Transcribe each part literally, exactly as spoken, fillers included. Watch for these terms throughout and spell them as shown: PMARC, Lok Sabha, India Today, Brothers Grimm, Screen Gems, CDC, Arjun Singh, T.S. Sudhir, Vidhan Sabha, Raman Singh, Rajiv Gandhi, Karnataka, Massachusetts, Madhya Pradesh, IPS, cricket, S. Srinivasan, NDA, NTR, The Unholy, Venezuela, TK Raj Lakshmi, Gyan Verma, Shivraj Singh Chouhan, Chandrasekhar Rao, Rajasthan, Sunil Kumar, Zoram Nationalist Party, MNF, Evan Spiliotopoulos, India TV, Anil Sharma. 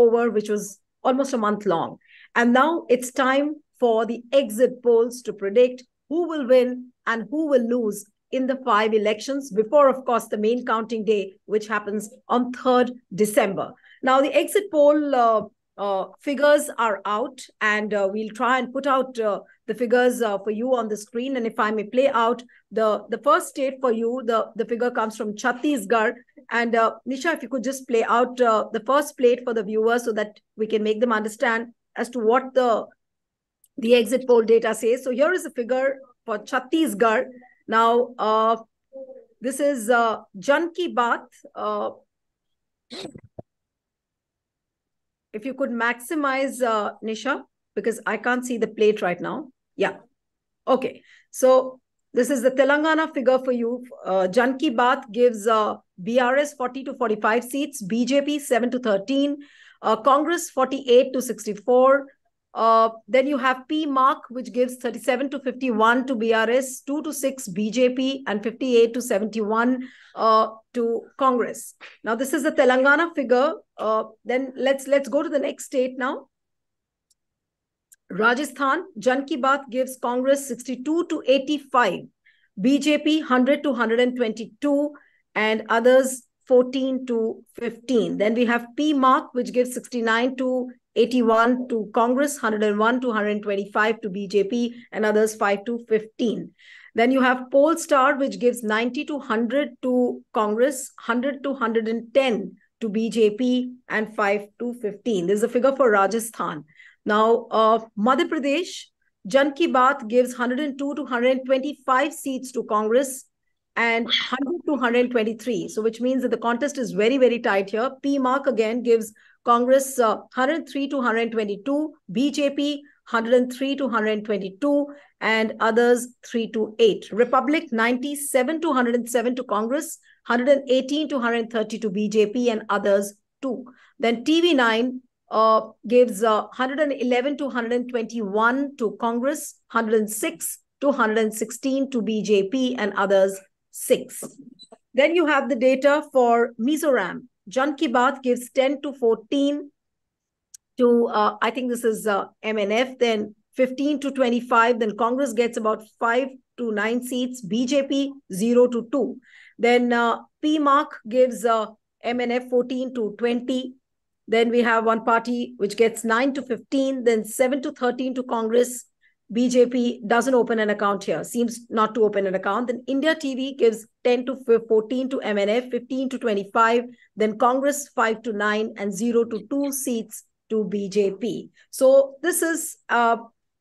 over, which was almost a month long. And now it's time for the exit polls to predict who will win and who will lose in the five elections before, of course, the main counting day, which happens on third December. Now, the exit poll uh, uh, figures are out, and uh, we'll try and put out uh, the figures uh, for you on the screen. And if I may play out the, the first state for you, the, the figure comes from Chhattisgarh. And uh, Nisha, if you could just play out uh, the first plate for the viewers so that we can make them understand as to what the, the exit poll data says. So here is the figure for Chhattisgarh. Now, uh, this is uh, Jan Ki Baat. Uh, if you could maximize, uh, Nisha, because I can't see the plate right now. Yeah. Okay. So this is the Telangana figure for you. Uh, Jan Ki Baat gives uh, B R S forty to forty-five seats, B J P seven to thirteen, uh, Congress forty-eight to sixty-four. Uh, then you have P M A R C, which gives thirty-seven to fifty-one to B R S, two to six B J P, and fifty-eight to seventy-one uh, to Congress. Now, this is the Telangana figure. Uh, then let's let's go to the next state now. Rajasthan, Jan Ki Baat gives Congress sixty-two to eighty-five, B J P one hundred to one hundred twenty-two, and others fourteen to fifteen. Then we have P M A R C, which gives sixty-nine to eighty-one to Congress, one hundred one to one hundred twenty-five to B J P, and others five to fifteen. Then you have Polestar, which gives ninety to one hundred to Congress, one hundred to one hundred ten to B J P, and five to fifteen. This is a figure for Rajasthan. Now, uh, Madhya Pradesh, Jan Ki Baat gives one hundred two to one hundred twenty-five seats to Congress, and one hundred to one hundred twenty-three. So, which means that the contest is very, very tight here. P M A R C again gives Congress uh, one hundred three to one hundred twenty-two, B J P one hundred three to one hundred twenty-two, and others three to eight. Republic ninety-seven to one hundred seven to Congress, one hundred eighteen to one hundred thirty to B J P, and others two. Then T V nine uh, gives uh, one hundred eleven to one hundred twenty-one to Congress, one hundred six to one hundred sixteen to B J P, and others six. Then you have the data for Mizoram. Jan Ki Baat gives ten to fourteen to, uh, I think this is uh, M N F, then fifteen to twenty-five. Then Congress gets about five to nine seats, B J P zero to two. Then uh, P M A R C gives uh, M N F fourteen to twenty. Then we have one party which gets nine to fifteen, then seven to thirteen to Congress. B J P doesn't open an account here, seems not to open an account. Then India T V gives ten to fourteen to M N F, fifteen to twenty-five, then Congress five to nine, and zero to two seats to B J P. So this is uh,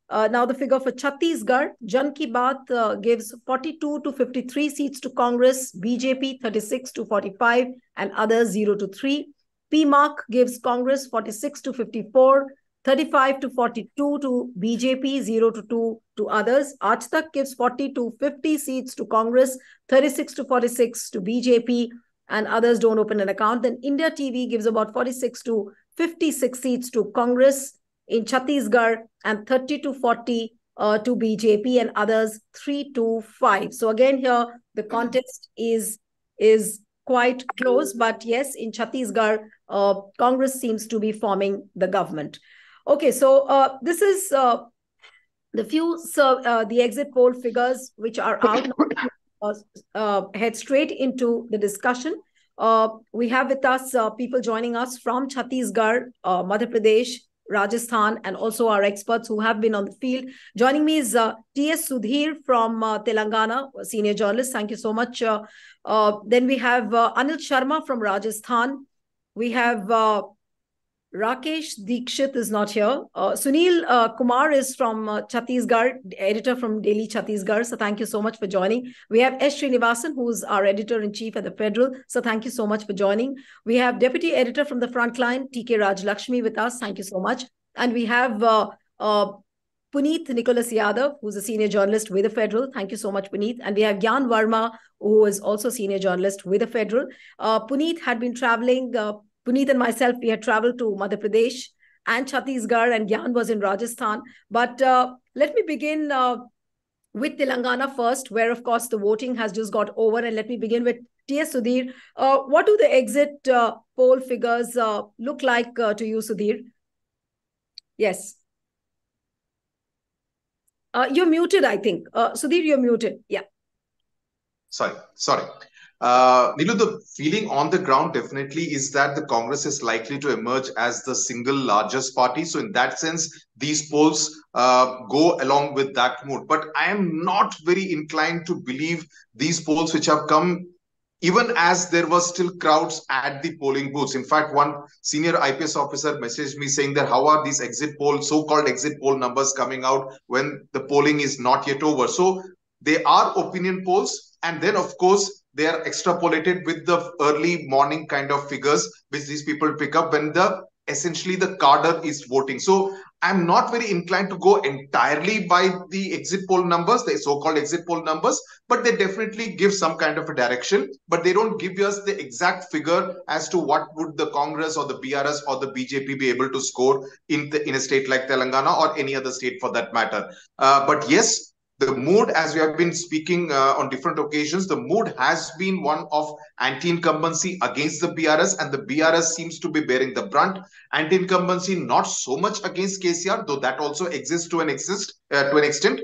uh, now the figure for Chhattisgarh. Jan Ki Baat uh, gives forty-two to fifty-three seats to Congress, B J P thirty-six to forty-five, and others zero to three. P M A R C gives Congress forty-six to fifty-four, thirty-five to forty-two to B J P, zero to two to others. Aaj Tak gives forty to fifty seats to Congress, thirty-six to forty-six to B J P, and others don't open an account. Then India T V gives about forty-six to fifty-six seats to Congress in Chhattisgarh, and thirty to forty uh, to B J P, and others three to five. So again, here the contest is, is quite close, but yes, in Chhattisgarh, uh, Congress seems to be forming the government. Okay, so uh, this is uh, the few, so, uh, the exit poll figures which are out. uh, uh, head straight into the discussion. Uh, we have with us uh, people joining us from Chhattisgarh, uh, Madhya Pradesh, Rajasthan, and also our experts who have been on the field. Joining me is uh, T S Sudhir from uh, Telangana, a senior journalist. Thank you so much. Uh, uh, then we have uh, Anil Sharma from Rajasthan. We have... Uh, Rakesh Dikshit is not here. Uh, Sunil uh, Kumar is from uh, Chhattisgarh, editor from Daily Chhattisgarh. So thank you so much for joining. We have S. Srinivasan, who is our editor-in-chief at The Federal. So thank you so much for joining. We have deputy editor from the frontline, T K Raj Lakshmi, with us. Thank you so much. And we have uh, uh, Puneet Nicholas Yadav, who's a senior journalist with The Federal. Thank you so much, Puneet. And we have Gyan Verma, who is also a senior journalist with The Federal. Uh, Puneet had been traveling... Uh, Puneet and myself, we had traveled to Madhya Pradesh and Chhattisgarh, and Gyan was in Rajasthan. But uh, let me begin uh, with Telangana first, where, of course, the voting has just got over. And let me begin with T S. Sudhir, uh, what do the exit uh, poll figures uh, look like uh, to you, Sudhir? Yes. Uh, you're muted, I think. Uh, Sudhir, you're muted. Yeah. Sorry, sorry. Uh, Nilu, the feeling on the ground definitely is that the Congress is likely to emerge as the single largest party. So in that sense, these polls uh, go along with that mood. But I am not very inclined to believe these polls which have come even as there were still crowds at the polling booths. In fact, one senior I P S officer messaged me saying that how are these exit poll, so-called exit poll numbers coming out when the polling is not yet over? So they are opinion polls. And then, of course, they are extrapolated with the early morning kind of figures which these people pick up when the essentially the cadre is voting. So I'm not very inclined to go entirely by the exit poll numbers, the so-called exit poll numbers, but they definitely give some kind of a direction, but they don't give us the exact figure as to what would the Congress or the B R S or the B J P be able to score in, the, in a state like Telangana or any other state for that matter. Uh, but yes, the mood, as we have been speaking uh, on different occasions, the mood has been one of anti-incumbency against the B R S, and the B R S seems to be bearing the brunt. Anti-incumbency not so much against K C R, though that also exists to an exist uh, to an extent.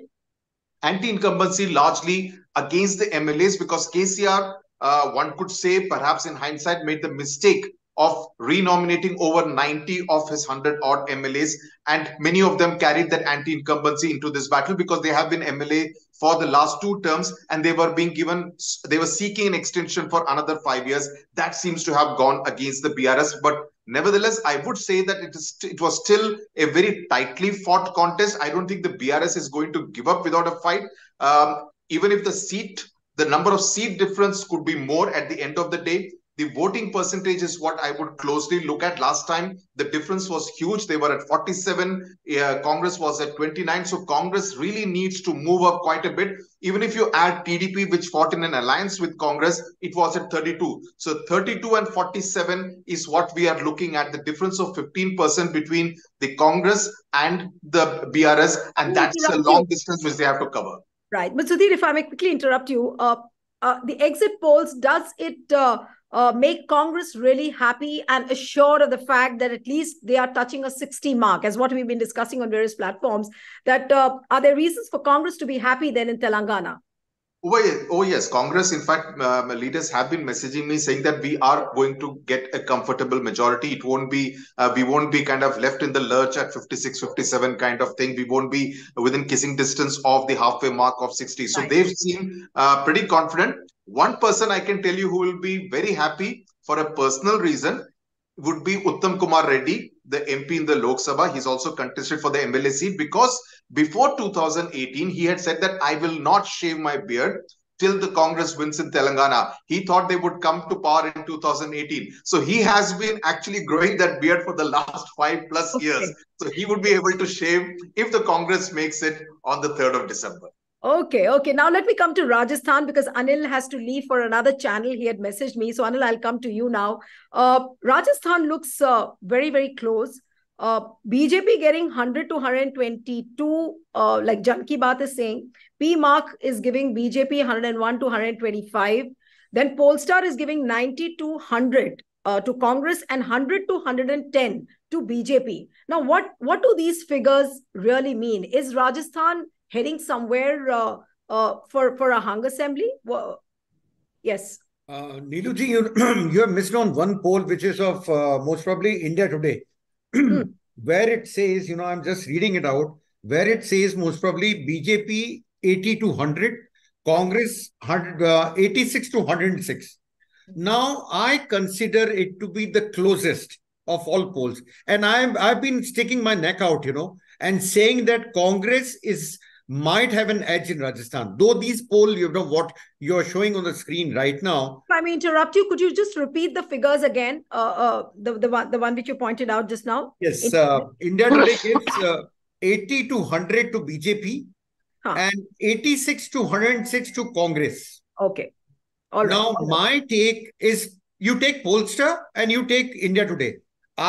Anti-incumbency largely against the M L As because K C R, uh, one could say, perhaps in hindsight, made the mistake of renominating over ninety of his hundred-odd M L As, and many of them carried that anti-incumbency into this battle because they have been M L A for the last two terms and they were being given, they were seeking an extension for another five years. That seems to have gone against the B R S. But nevertheless, I would say that it is it was still a very tightly fought contest. I don't think the B R S is going to give up without a fight. Um, even if the seat, the number of seat difference could be more at the end of the day, the voting percentage is what I would closely look at. Last time, the difference was huge. They were at forty-seven. Uh, Congress was at twenty-nine. So Congress really needs to move up quite a bit. Even if you add T D P, which fought in an alliance with Congress, it was at thirty-two. So thirty-two and forty-seven is what we are looking at. The difference of fifteen percent between the Congress and the B R S. And that's a long distance which they have to cover. Right. But Sudhir, if I may quickly interrupt you, uh, uh, the exit polls, does it... Uh, Uh, make Congress really happy and assured of the fact that at least they are touching a sixty mark, as what we've been discussing on various platforms, that uh, are there reasons for Congress to be happy then in Telangana? Oh, yes. Congress, in fact, uh, leaders have been messaging me saying that we are going to get a comfortable majority. It won't be, uh, we won't be kind of left in the lurch at fifty-six, fifty-seven kind of thing. We won't be within kissing distance of the halfway mark of sixty. So right. They've seemed uh, pretty confident. One person I can tell you who will be very happy for a personal reason would be Uttam Kumar Reddy, the M P in the Lok Sabha. He's also contested for the M L A seat because before two thousand eighteen, he had said that I will not shave my beard till the Congress wins in Telangana. He thought they would come to power in two thousand eighteen. So he has been actually growing that beard for the last five plus okay. years. So he would be able to shave if the Congress makes it on the third of December. Okay, okay. Now let me come to Rajasthan because Anil has to leave for another channel. He had messaged me. So Anil, I'll come to you now. Uh, Rajasthan looks uh, very, very close. Uh, B J P getting one hundred to one hundred twenty-two, uh, like Jan Ki Baat is saying. P MARC is giving B J P one hundred one to one hundred twenty-five. Then Polestar is giving ninety to one hundred uh, to Congress and one hundred to one hundred ten to B J P. Now, what, what do these figures really mean? Is Rajasthan heading somewhere uh, uh, for, for a hung assembly? Well, yes. Uh, Niluji, you, you have missed on one poll, which is of uh, most probably India Today, mm. where it says, you know, I'm just reading it out, where it says most probably B J P eighty to one hundred, Congress uh, eighty-six to one hundred six. Now, I consider it to be the closest of all polls. And I'm, I've been sticking my neck out, you know, and saying that Congress is... might have an edge in Rajasthan. Though these polls, you know, what you're showing on the screen right now. If I may interrupt you, could you just repeat the figures again? Uh, uh, the, the, one, the one which you pointed out just now? Yes. Uh, India Today gives uh, eighty to one hundred to B J P huh. and eighty-six to one hundred six to Congress. Okay. All right. Now, All right. my take is you take Polestar and you take India Today.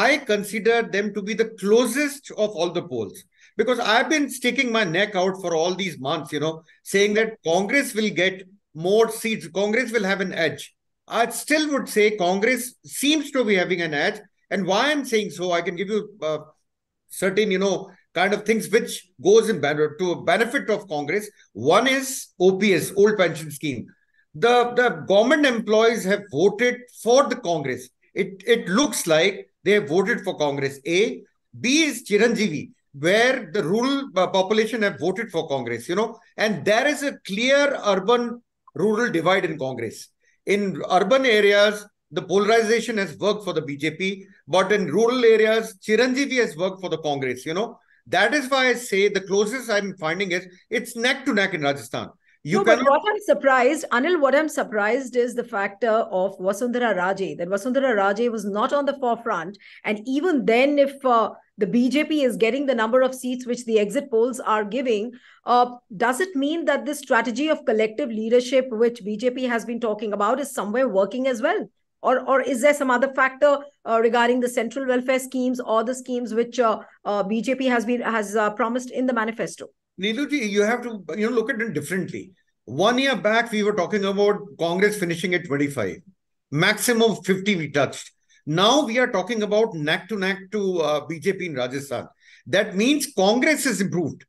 I consider them to be the closest of all the polls. Because I've been sticking my neck out for all these months, you know, saying that Congress will get more seats. Congress will have an edge. I still would say Congress seems to be having an edge. And why I'm saying so, I can give you uh, certain, you know, kind of things which goes in to benefit of Congress. One is O P S, Old Pension Scheme. The, the government employees have voted for the Congress. It, it looks like they have voted for Congress, A. B is Chiranjeevi, where the rural population have voted for Congress, you know. And there is a clear urban-rural divide in Congress. In urban areas, the polarization has worked for the B J P, but in rural areas, Chiranjeevi has worked for the Congress, you know. That is why I say the closest I'm finding is, it's neck to neck in Rajasthan. You no, cannot... but what I'm surprised, Anil, what I'm surprised is the factor of Vasundhara Raje, that Vasundhara Raje was not on the forefront. And even then, if uh, the B J P is getting the number of seats which the exit polls are giving, uh, does it mean that this strategy of collective leadership, which B J P has been talking about, is somewhere working as well? Or, or is there some other factor uh, regarding the central welfare schemes or the schemes which uh, uh, B J P has been has uh, promised in the manifesto? Neeluji, you have to you know look at it differently. One year back, we were talking about Congress finishing at twenty-five. Maximum fifty we touched. Now we are talking about neck to neck to uh, B J P in Rajasthan. That means Congress has improved.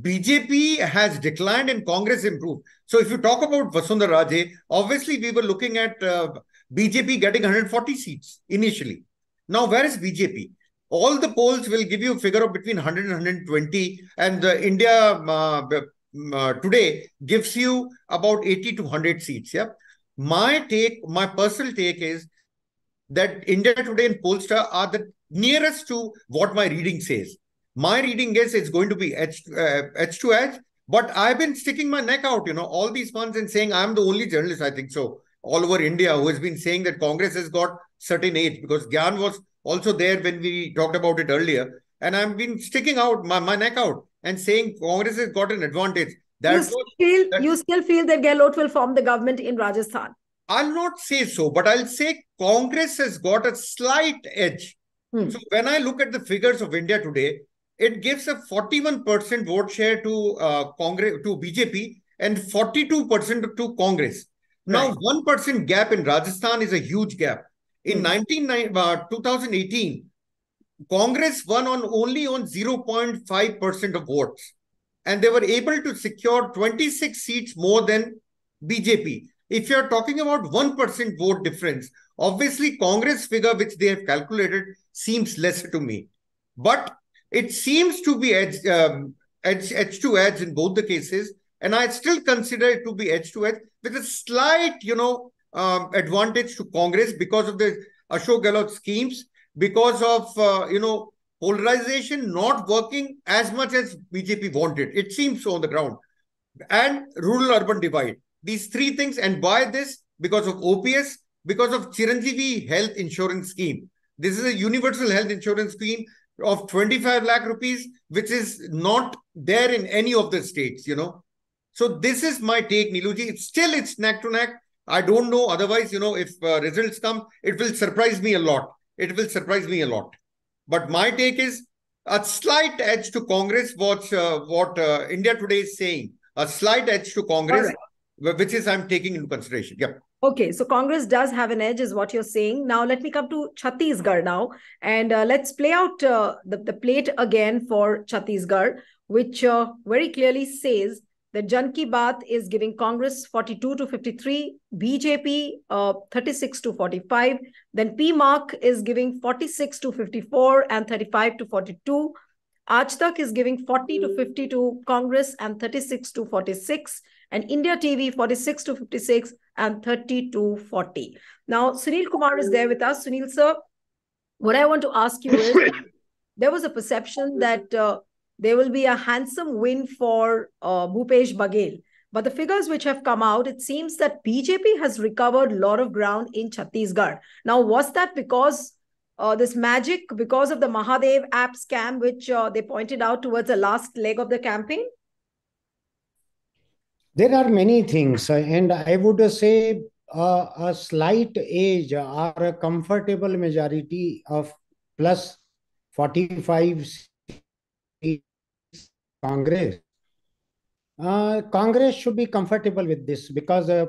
B J P has declined and Congress improved. So if you talk about Vasundhara Raje, obviously we were looking at uh, B J P getting one hundred forty seats initially. Now where is B J P? All the polls will give you a figure of between one hundred and one hundred twenty, and the India uh, uh, Today gives you about eighty to one hundred seats. Yeah, my take, my personal take is that India Today and Polestar are the nearest to what my reading says. My reading is it's going to be edge, uh, edge to edge, but I've been sticking my neck out, you know, all these months and saying I'm the only journalist, I think so, all over India who has been saying that Congress has got certain age, because Gyan was also there when we talked about it earlier. And I've been sticking out my, my neck out and saying Congress has got an advantage. That you, was, feel, that, you still feel that Gehlot will form the government in Rajasthan? I'll not say so, but I'll say Congress has got a slight edge. Hmm. So when I look at the figures of India Today, it gives a forty-one percent vote share to uh, Congress, to B J P, and forty-two percent to Congress. Now, right. one percent gap in Rajasthan is a huge gap. In nineteen, uh, twenty eighteen, Congress won on only on zero point five percent of votes. And they were able to secure twenty-six seats more than B J P. If you're talking about one percent vote difference, obviously Congress figure which they have calculated seems lesser to me. But it seems to be edge, um, edge, edge to edge in both the cases. And I still consider it to be edge to edge with a slight, you know, Um, advantage to Congress because of the Ashok Gehlot schemes, because of, uh, you know, polarization not working as much as B J P wanted. It seems so on the ground. And rural-urban divide. These three things, and by this, because of O P S, because of Chiranjeevi health insurance scheme. This is a universal health insurance scheme of twenty-five lakh rupees, which is not there in any of the states, you know. So this is my take, Neeluji. It's still, it's neck to neck. I don't know. Otherwise, you know, if uh, results come, it will surprise me a lot. It will surprise me a lot. But my take is a slight edge to Congress, what, uh, what uh, India Today is saying. A slight edge to Congress, right, which is I'm taking into consideration. Yeah. Okay. So Congress does have an edge is what you're saying. Now, let me come to Chhattisgarh now. And uh, let's play out uh, the, the plate again for Chhattisgarh, which uh, very clearly says the Jan Ki Baat is giving Congress forty-two to fifty-three, B J P uh, thirty-six to forty-five, then P M A R C is giving forty-six to fifty-four and thirty-five to forty-two. Aaj Tak is giving forty to fifty to Congress and thirty-six to forty-six, and India T V forty-six to fifty-six and thirty to forty. Now, Sunil Kumar is there with us. Sunil, sir, what I want to ask you is, there was a perception that Uh, there will be a handsome win for uh, Bhupesh Baghel. But the figures which have come out, it seems that B J P has recovered a lot of ground in Chhattisgarh. Now, was that because uh, this magic, because of the Mahadev app scam, which uh, they pointed out towards the last leg of the campaign? There are many things. And I would say uh, a slight edge or a comfortable majority of plus forty-five Congress. Uh, Congress should be comfortable with this because uh,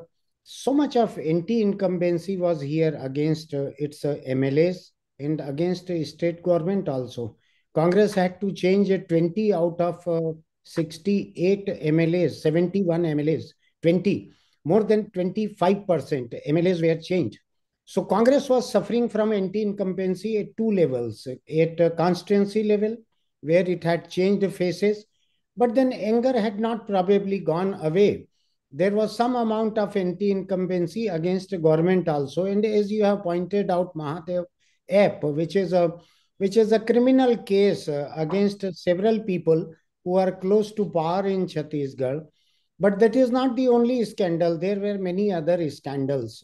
so much of anti-incumbency was here against uh, its uh, M L As and against uh, state government also. Congress had to change uh, twenty out of uh, sixty-eight M L As, seventy-one M L As, twenty. More than twenty-five percent M L As were changed. So Congress was suffering from anti-incumbency at two levels, at a constituency level, where it had changed faces, but then anger had not probably gone away. There was some amount of anti-incumbency against the government also. And as you have pointed out, Mahadev app, which is a, which is a criminal case against several people who are close to power in Chhattisgarh. But that is not the only scandal. There were many other scandals.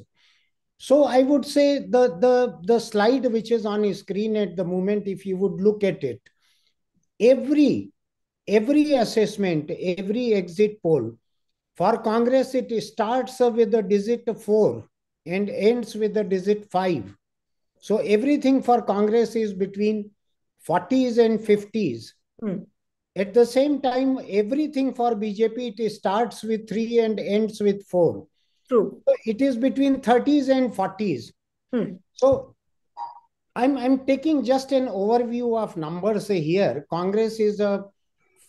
So I would say the, the, the slide which is on screen at the moment, if you would look at it, every, every assessment, every exit poll, for Congress, it starts with the digit four and ends with the digit five. So everything for Congress is between forties and fifties. Mm. At the same time, everything for B J P, it starts with three and ends with four. True. So it is between thirties and forties. Hmm. So I'm, I'm taking just an overview of numbers here. Congress is a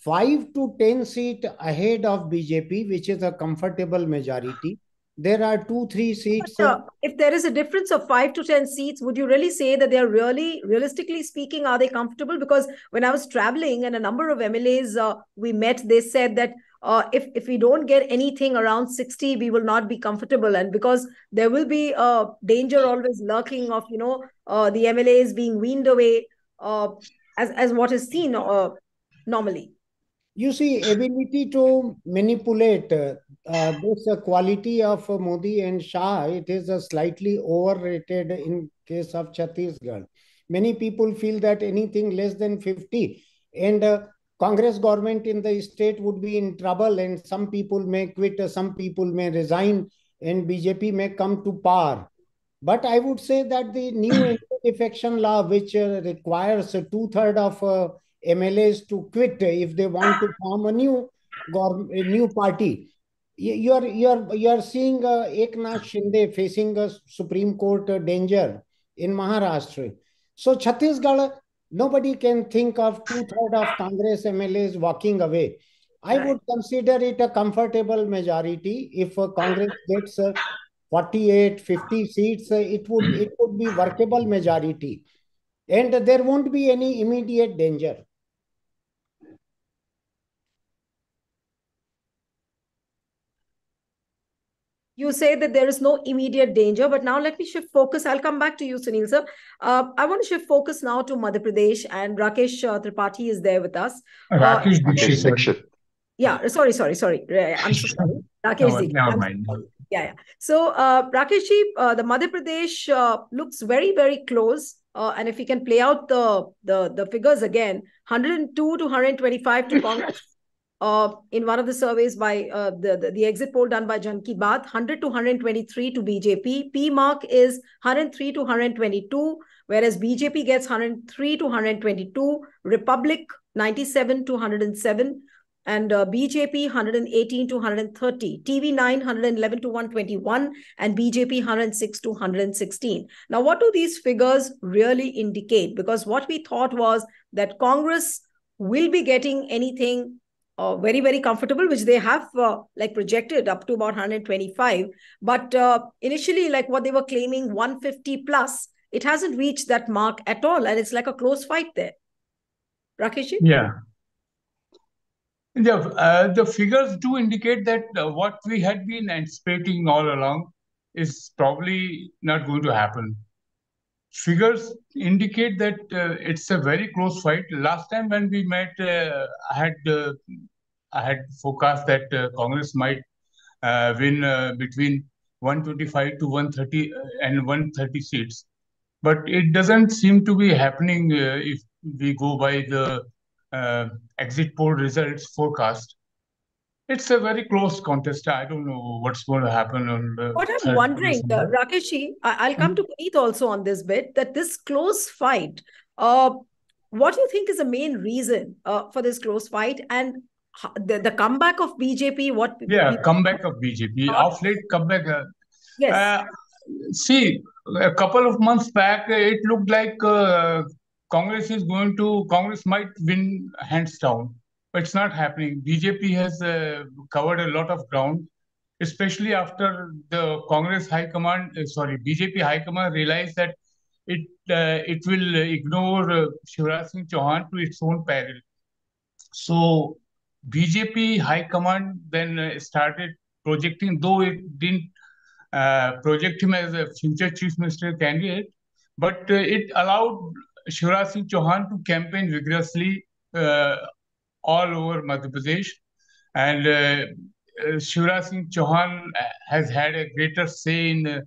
five to ten seat ahead of B J P, which is a comfortable majority. There are two, three seats. But, uh, if there is a difference of five to ten seats, would you really say that they are really, realistically speaking, are they comfortable? Because when I was traveling and a number of M L As uh, we met, they said that uh, if, if we don't get anything around sixty, we will not be comfortable. And because there will be a uh, danger always lurking of, you know, uh, the M L As being weaned away uh, as, as what is seen uh, normally. You see, ability to manipulate, uh, uh, this uh, quality of uh, Modi and Shah, it is uh, slightly overrated in case of Chhattisgarh. Many people feel that anything less than fifty and uh, Congress government in the state would be in trouble and some people may quit, uh, some people may resign and B J P may come to power. But I would say that the new defection law, which uh, requires uh, two-thirds of uh, M L As to quit if they want to form a new a new party. You are you are you are seeing uh, Eknath Shinde facing a Supreme Court uh, danger in Maharashtra. So Chhattisgarh, nobody can think of two thirds of Congress M L As walking away. I would consider it a comfortable majority. If uh, Congress gets uh, forty-eight, fifty seats, uh, it would it would be workable majority, and uh, there won't be any immediate danger. You say that there is no immediate danger, but now let me shift focus. I'll come back to you, Sunil sir. Uh, I want to shift focus now to Madhya Pradesh, and Rakesh uh, Tripathi is there with us. Uh, Rakesh uh, Dixit. Yeah, sorry, sorry, sorry. I'm so sorry. Rakesh Dixit. No, never mind. Yeah, yeah. So, uh, Rakesh ji, uh, the Madhya Pradesh uh, looks very, very close. Uh, and if we can play out the, the, the figures again, one hundred two to one hundred twenty-five to Congress. Uh, in one of the surveys by uh, the, the, the exit poll done by Jan Ki Baat, one hundred to one hundred twenty-three to B J P. P MARC is one hundred three to one hundred twenty-two, whereas B J P gets one hundred three to one hundred twenty-two. Republic, ninety-seven to one hundred seven. And uh, B J P, one hundred eighteen to one hundred thirty. T V nine, one hundred eleven to one hundred twenty-one. And B J P, one hundred six to one hundred sixteen. Now, what do these figures really indicate? Because what we thought was that Congress will be getting anything uh, very, very comfortable, which they have uh, like projected up to about one hundred twenty-five. But uh, initially, like what they were claiming, one hundred fifty plus, it hasn't reached that mark at all. And it's like a close fight there. Rakesh? Yeah. The, uh, the figures do indicate that uh, what we had been anticipating all along is probably not going to happen. Figures indicate that uh, it's a very close fight. Last time when we met, uh, I had uh, I had forecast that uh, Congress might uh, win uh, between one hundred twenty-five to one hundred thirty and one hundred thirty seats. But it doesn't seem to be happening uh, if we go by the Uh, exit poll results forecast. It's a very close contest. I don't know what's going to happen. On the what I'm wondering, uh, Rakesh ji, I'll come to Puneet also on this bit, that this close fight, uh, what do you think is the main reason uh, for this close fight and the, the comeback of B J P? What? Yeah, comeback of B J P. Off late comeback. Uh, Yes. Uh, see, a couple of months back, it looked like uh, Congress is going to, Congress might win hands down, but it's not happening. B J P has uh, covered a lot of ground, especially after the Congress High Command, uh, sorry, B J P High Command realized that it uh, it will ignore uh, Shivraj Singh Chouhan to its own peril. So B J P High Command then uh, started projecting, though it didn't uh, project him as a future chief minister candidate, but uh, it allowed Shivraj Singh Chouhan to campaign vigorously uh, all over Madhya Pradesh. And uh, uh, Shivraj Singh Chouhan has had a greater say in uh,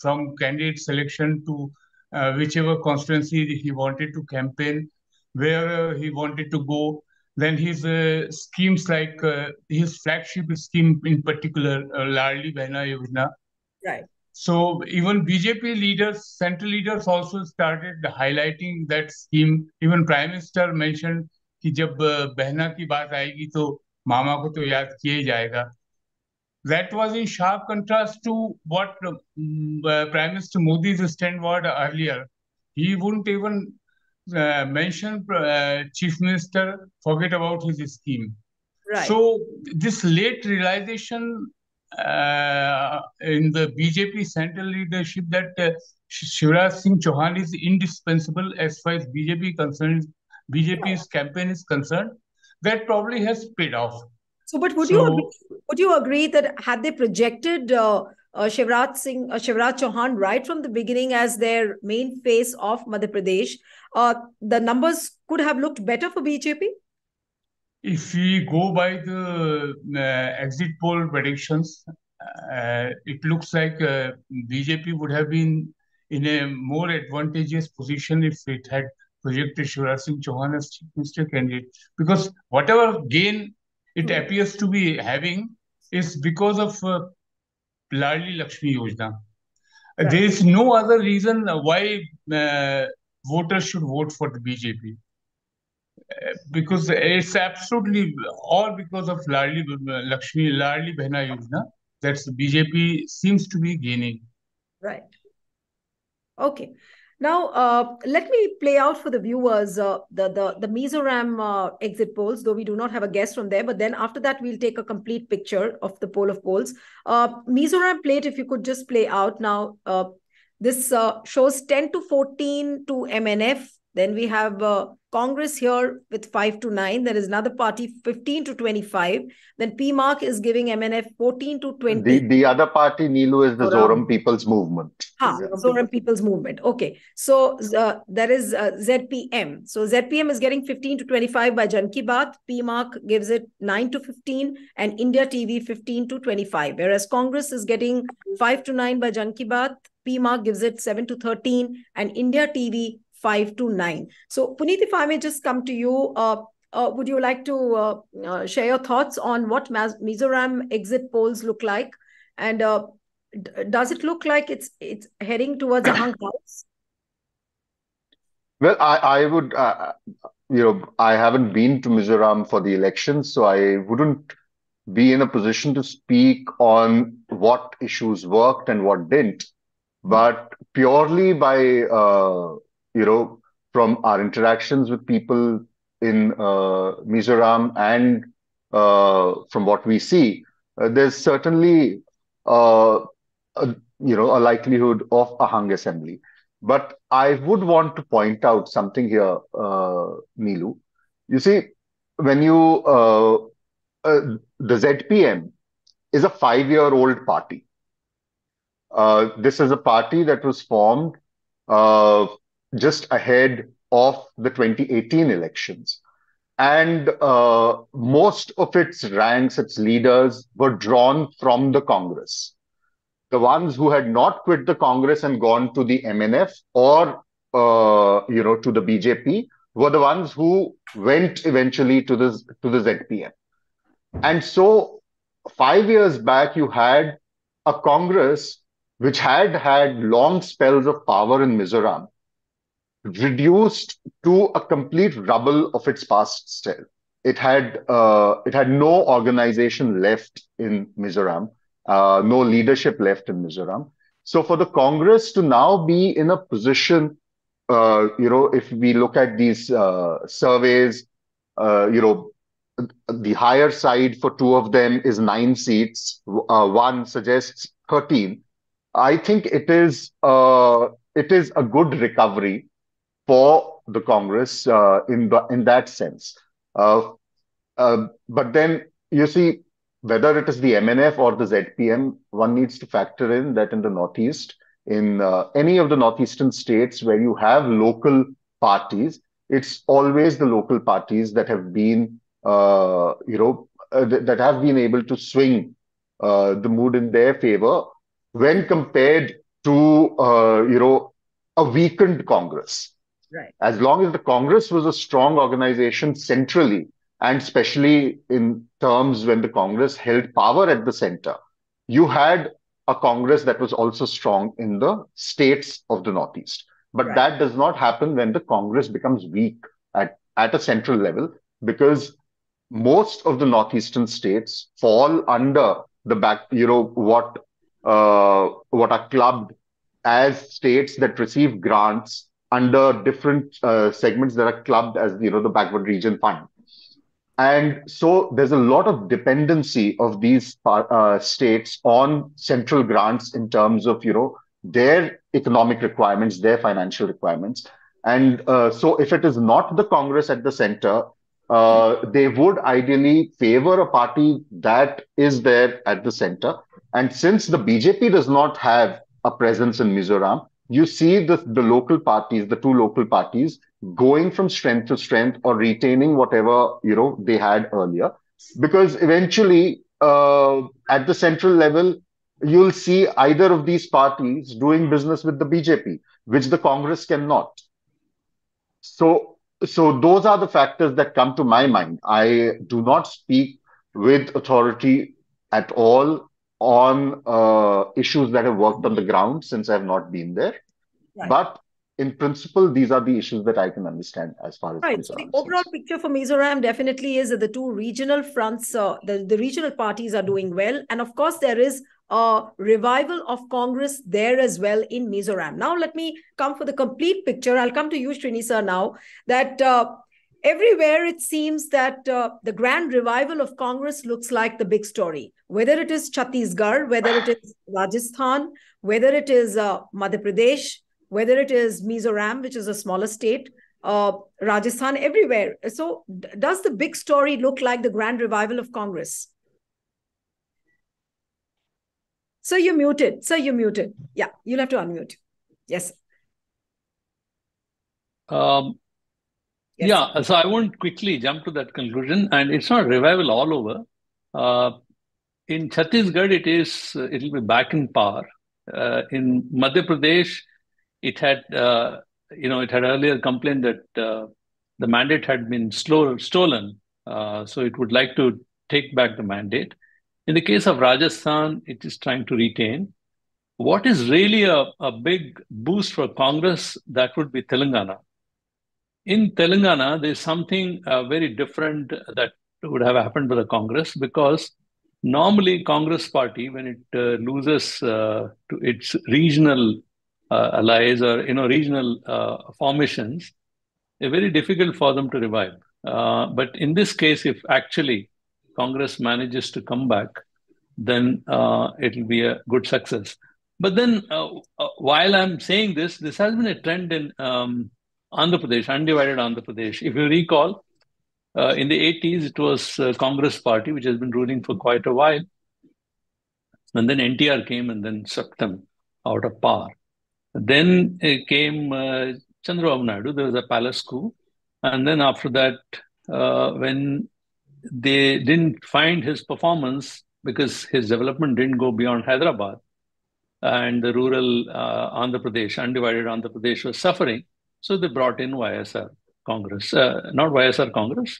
from candidate selection to uh, whichever constituency he wanted to campaign, wherever he wanted to go. Then his uh, schemes like uh, his flagship scheme in particular, uh, Ladli Behna Yojana. Right. So even B J P leaders, central leaders also started highlighting that scheme. Even Prime Minister mentioned that jab uh, Behna ki baat aayegi to mama ko to yaad kiya jayega. That was in sharp contrast to what uh, uh, Prime Minister Modi's stand was earlier. He wouldn't even Uh, mention uh, Chief Minister, forget about his scheme. Right. So this late realization uh, in the B J P central leadership that uh, Shivraj Singh Chouhan is indispensable as far as B J P concerns, B J P's yeah. campaign is concerned, that probably has paid off. So, but would so, you agree, would you agree that had they projected Uh, Uh, Shivraj Singh, uh, Shivraj Chouhan right from the beginning as their main face of Madhya Pradesh, uh, the numbers could have looked better for B J P? If we go by the uh, exit poll predictions, uh, it looks like uh, B J P would have been in a more advantageous position if it had projected Shivraj Singh Chouhan as Chief Minister candidate. Because whatever gain it hmm. appears to be having is because of uh, Ladli Lakshmi Yojana. Right. There is no other reason why uh, voters should vote for the B J P. Uh, because it's absolutely all because of Ladli Lakshmi, Ladli Behna Yojana. That's the B J P seems to be gaining. Right. Okay. Now, uh, let me play out for the viewers uh, the, the, the Mizoram uh, exit polls, though we do not have a guest from there. But then after that, we'll take a complete picture of the poll of polls. Uh, Mizoram plate, if you could just play out now. Uh, this uh, shows ten to fourteen to M N F. Then we have uh, Congress here with five to nine. There is another party fifteen to twenty-five. Then P MARC is giving M N F fourteen to twenty. The, the other party, Nilu, is the Zoram, Zoram People's Movement. Ha, yeah. Zoram People's Movement. Okay. So uh, there is uh, Z P M. So Z P M is getting fifteen to twenty-five by Jan Ki Baat. P MARC gives it nine to fifteen and India T V fifteen to twenty-five. Whereas Congress is getting five to nine by Jan Ki Baat. P MARC gives it seven to thirteen and India T V five to nine. So, Puneet, if I may just come to you, uh, uh, would you like to uh, uh, share your thoughts on what Mizoram exit polls look like? And uh, does it look like it's it's heading towards a hung house? Well, I, I would, uh, you know, I haven't been to Mizoram for the elections, so I wouldn't be in a position to speak on what issues worked and what didn't. But purely by uh, you know, from our interactions with people in uh, Mizoram and uh, from what we see, uh, there's certainly, uh, a, you know, a likelihood of a hung assembly. But I would want to point out something here, uh, Neelu. You see, when you, uh, uh, the Z P M is a five-year-old party. Uh, this is a party that was formed uh, just ahead of the twenty eighteen elections. And uh, most of its ranks, its leaders, were drawn from the Congress. The ones who had not quit the Congress and gone to the M N F or, uh, you know, to the B J P were the ones who went eventually to the, to the Z P M. And so five years back, you had a Congress which had had long spells of power in Mizoram, reduced to a complete rubble of its past self. It had uh, it had no organization left in Mizoram. uh, no leadership left in Mizoram. So for the Congress to now be in a position, uh, you know, if we look at these uh, surveys, uh, you know, the higher side for two of them is nine seats. Uh, one suggests thirteen. I think it is uh, it is a good recovery for the Congress uh, in the in that sense. Uh, uh, but then you see, whether it is the M N F or the Z P M, one needs to factor in that in the Northeast, in uh, any of the Northeastern states where you have local parties, it's always the local parties that have been Uh, you know, uh, th that have been able to swing uh, the mood in their favor when compared to, uh, you know, a weakened Congress. Right. As long as the Congress was a strong organization centrally, and especially in terms when the Congress held power at the center, you had a Congress that was also strong in the states of the Northeast. But right. that does not happen when the Congress becomes weak at, at a central level, because most of the northeastern states fall under the back, you know, what uh, what are clubbed as states that receive grants under different uh, segments that are clubbed as, you know, the backward region fund. And so there's a lot of dependency of these uh, states on central grants in terms of, you know, their economic requirements, their financial requirements. And uh, so if it is not the Congress at the center, Uh, they would ideally favor a party that is there at the center. And since the B J P does not have a presence in Mizoram, you see the, the local parties, the two local parties, going from strength to strength or retaining whatever, you know, they had earlier. Because eventually, uh, at the central level, you'll see either of these parties doing business with the B J P, which the Congress cannot. So, So those are the factors that come to my mind. I do not speak with authority at all on uh, issues that have worked on the ground since I have not been there. Right. But in principle, these are the issues that I can understand as far as right. So the overall picture for Mizoram definitely is that the two regional fronts, uh, the, the regional parties are doing well. And of course, there is a revival of Congress there as well in Mizoram. Now, let me come for the complete picture. I'll come to you, Srini sir, now that uh, everywhere it seems that uh, the grand revival of Congress looks like the big story, whether it is Chhattisgarh, whether it is Rajasthan, whether it is uh, Madhya Pradesh, whether it is Mizoram, which is a smaller state, uh, Rajasthan, everywhere. So does the big story look like the grand revival of Congress? So you're muted. So you're muted. Yeah, you'll have to unmute. Yes. Um, yes. Yeah, so I won't quickly jump to that conclusion. And it's not revival all over. Uh, in Chhattisgarh, it is, uh, it'll be back in power. Uh, in Madhya Pradesh, it had, uh, you know, it had earlier complained that uh, the mandate had been slow, stolen. Uh, so it would like to take back the mandate. In the case of Rajasthan, it is trying to retain. What is really a, a big boost for Congress, that would be Telangana. In Telangana, there's something uh, very different that would have happened to the Congress, because normally Congress party, when it uh, loses uh, to its regional uh, allies or, you know, regional uh, formations, they're very difficult for them to revive. Uh, but in this case, if actually Congress manages to come back, then uh, it will be a good success. But then, uh, uh, while I'm saying this, this has been a trend in um, Andhra Pradesh, undivided Andhra Pradesh. If you recall, uh, in the eighties, it was uh, Congress party, which has been ruling for quite a while. And then N T R came and then sucked them out of power. Then it came uh, Chandrababu Naidu. There was a palace coup. And then after that, uh, when they didn't find his performance because his development didn't go beyond Hyderabad, and the rural uh, Andhra Pradesh, undivided Andhra Pradesh was suffering. So they brought in Y S R Congress, uh, not Y S R Congress,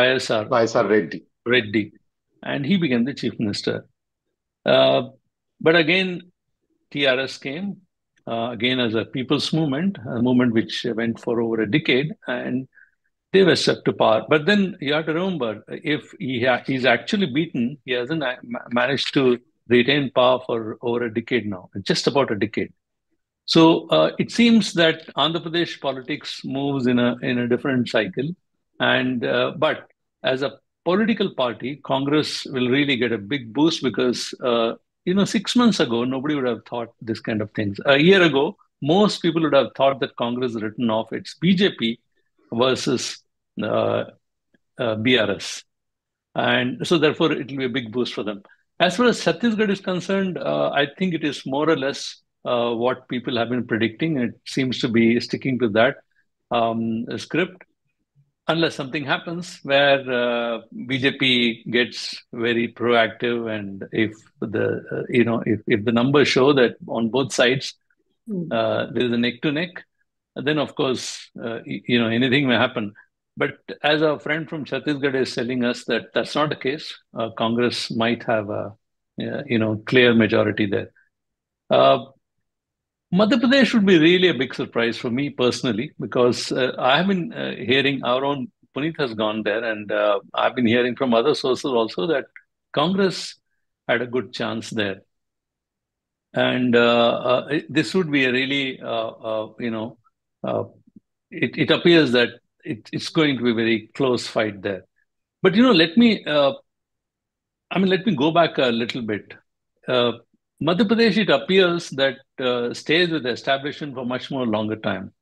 Y S R. Y S R Reddy. Reddy. And he became the chief minister. Uh, but again, T R S came, uh, again as a people's movement, a movement which went for over a decade. And they were set to power. But then you have to remember, if he ha he's actually beaten, he hasn't managed to retained power for over a decade now, just about a decade. So uh, it seems that Andhra Pradesh politics moves in a in a different cycle, and uh, but as a political party, Congress will really get a big boost because uh, you know six months ago nobody would have thought this kind of things. A year ago, most people would have thought that Congress had written off. It's B J P versus uh, uh, B R S, and so therefore it will be a big boost for them. As far as Chhattisgarh is concerned, uh, I think it is more or less Uh, what people have been predicting. It seems to be sticking to that um, script, unless something happens where uh, B J P gets very proactive, and if the uh, you know if, if the numbers show that on both sides uh, there is a neck to neck, then of course uh, you know anything may happen. But as our friend from Chhattisgarh is telling us, that that's not the case. Uh, Congress might have a uh, you know clear majority there. Uh, Madhya Pradesh would be really a big surprise for me personally, because uh, I have been uh, hearing, our own Puneet has gone there, and uh, I've been hearing from other sources also that Congress had a good chance there. And uh, uh, it, this would be a really, uh, uh, you know, uh, it, it appears that it, it's going to be a very close fight there. But, you know, let me, uh, I mean, let me go back a little bit. Uh, Madhya Pradesh, it appears that uh, stays with the establishment for much more longer time.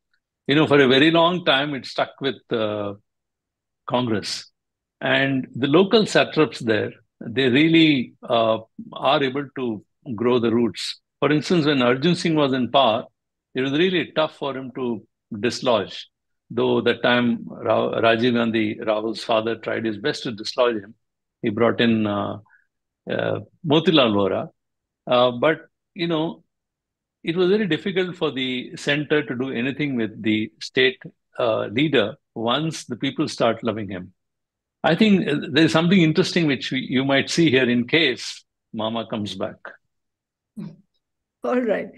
You know, for a very long time, it stuck with uh, Congress. And the local satraps there, they really uh, are able to grow the roots. For instance, when Arjun Singh was in power, it was really tough for him to dislodge. Though that time, Ra Rajiv Gandhi, Rahul's father, tried his best to dislodge him. He brought in uh, uh, Motilal Vora. Uh, but, you know, it was very difficult for the center to do anything with the state uh, leader once the people start loving him. I think there's something interesting which we, you might see here in case Mama comes back. All right.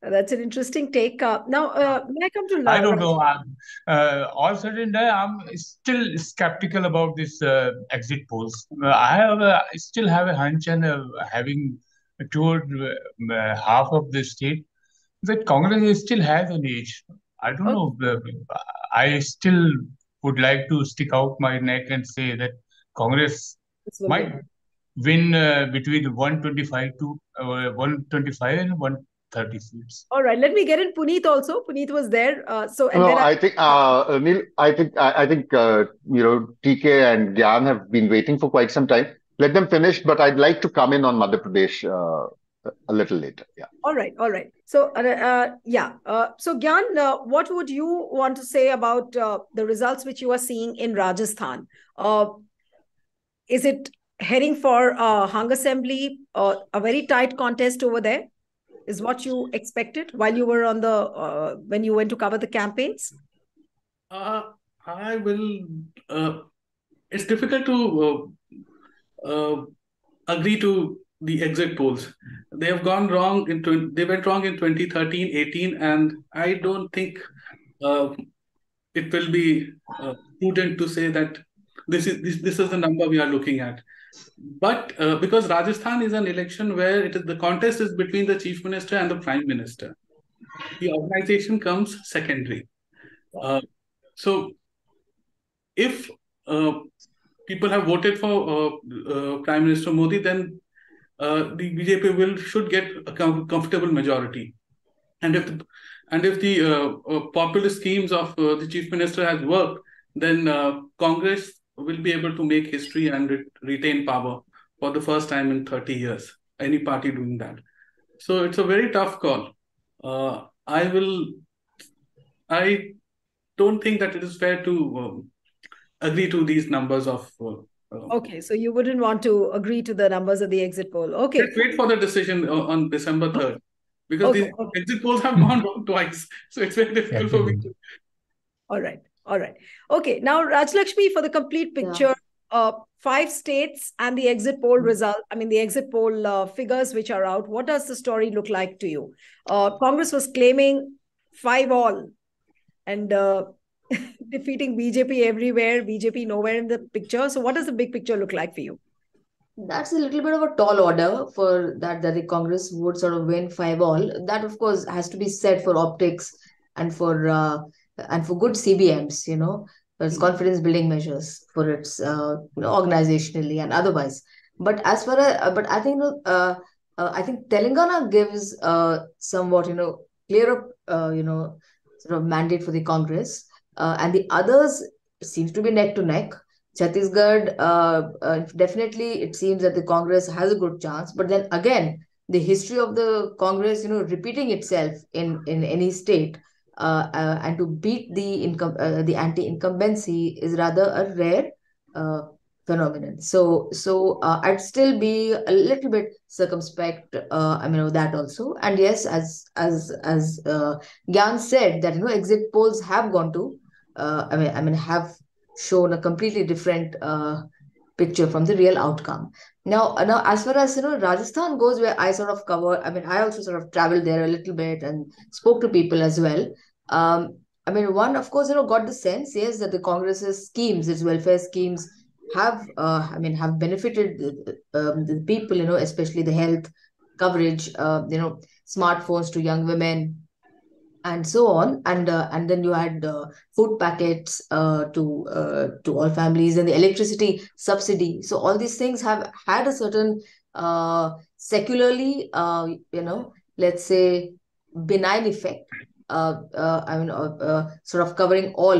That's an interesting take up. Now, uh, may I come to Lara? I don't know. I'm, uh, all certain day, I'm still skeptical about this uh, exit polls. I have a, I still have a hunch, and uh, having... toward uh, half of the state, that Congress still has an edge. I don't oh. know. I still would like to stick out my neck and say that Congress might win uh, between one twenty-five to one twenty-five and one thirty seats. All right, let me get in Puneet also. Puneet was there, uh, so and no, then I, I think uh, Anil, I think I, I think uh, you know T K and Gyan have been waiting for quite some time. Let them finish, but I'd like to come in on Madhya Pradesh uh, a little later. Yeah. All right. All right. So, uh, uh, yeah. Uh, so, Gyan, uh, what would you want to say about uh, the results which you are seeing in Rajasthan? Uh, is it heading for uh, hung assembly, uh, a very tight contest over there? Is what you expected while you were on the uh, when you went to cover the campaigns? Uh, I will. Uh, it's difficult to. Uh... Uh, agree to the exit polls. They have gone wrong in they went wrong in twenty thirteen, eighteen, and I don't think uh, it will be uh, prudent to say that this is this, this is the number we are looking at. But uh, because Rajasthan is an election where it is the contest is between the chief minister and the prime minister, the organization comes secondary. Uh, so if uh, people have voted for uh, uh, Prime Minister Modi, then uh, the B J P will should get a com comfortable majority. And if the, and if the uh, uh, populist schemes of uh, the Chief Minister has worked, then uh, Congress will be able to make history and re retain power for the first time in thirty years. Any party doing that, so it's a very tough call. Uh, I will. I don't think that it is fair to. Um, agree to these numbers of... Uh, okay, so you wouldn't want to agree to the numbers of the exit poll. Okay. Let's wait for the decision on December third, because okay, these okay. exit polls have gone wrong twice. So it's very difficult for me to... All right, all right. Okay, now Raj Lakshmi, for the complete picture, yeah. uh, five states and the exit poll result, I mean the exit poll uh, figures which are out, what does the story look like to you? Uh, Congress was claiming five all and... Uh, defeating B J P everywhere, B J P nowhere in the picture. So what does the big picture look like for you? That's a little bit of a tall order for that, that the Congress would sort of win five all. That, of course, has to be said for optics and for uh, and for good C B Ms, you know, for its confidence-building measures, for its uh, organizationally and otherwise. But as far as, but I think, uh, uh, I think Telangana gives uh, somewhat, you know, clearer, uh, you know, sort of mandate for the Congress, uh, and the others seems to be neck to neck. Chhattisgarh, uh, uh, definitely it seems that the Congress has a good chance. But then again, the history of the Congress, you know, repeating itself in, in any state uh, uh, and to beat the income, uh, the anti-incumbency is rather a rare uh, phenomenon. So, so uh, I'd still be a little bit circumspect. Uh, I mean, of that also. And yes, as as as uh, Gyan said, that you know, exit polls have gone to. Uh, I mean, I mean, have. shown a completely different uh, picture from the real outcome. Now, now as far as you know, Rajasthan goes, where I sort of cover. I mean, I also sort of traveled there a little bit and spoke to people as well. Um, I mean, one of course, you know, got the sense yes that the Congress's schemes, its welfare schemes, have uh, I mean have benefited the, um, the people. You know, especially the health coverage. Uh, you know, smartphones to young women, and so on, and uh, and then you had uh, food packets uh, to uh, to all families, and the electricity subsidy. So all these things have had a certain uh, secularly, uh, you know, let's say benign effect. Uh, uh, I mean, uh, uh, sort of covering all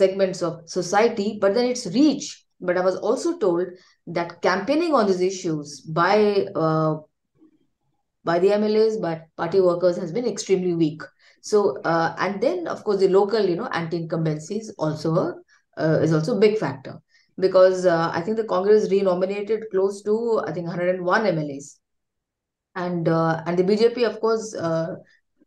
segments of society, but then its reach. But I was also told that campaigning on these issues by uh, by the M L As, by party workers, has been extremely weak. So uh, and then of course the local, you know, anti-incumbency is also a uh, is also a big factor, because uh, I think the Congress renominated close to I think one hundred and one M L As, and uh, and the B J P of course uh,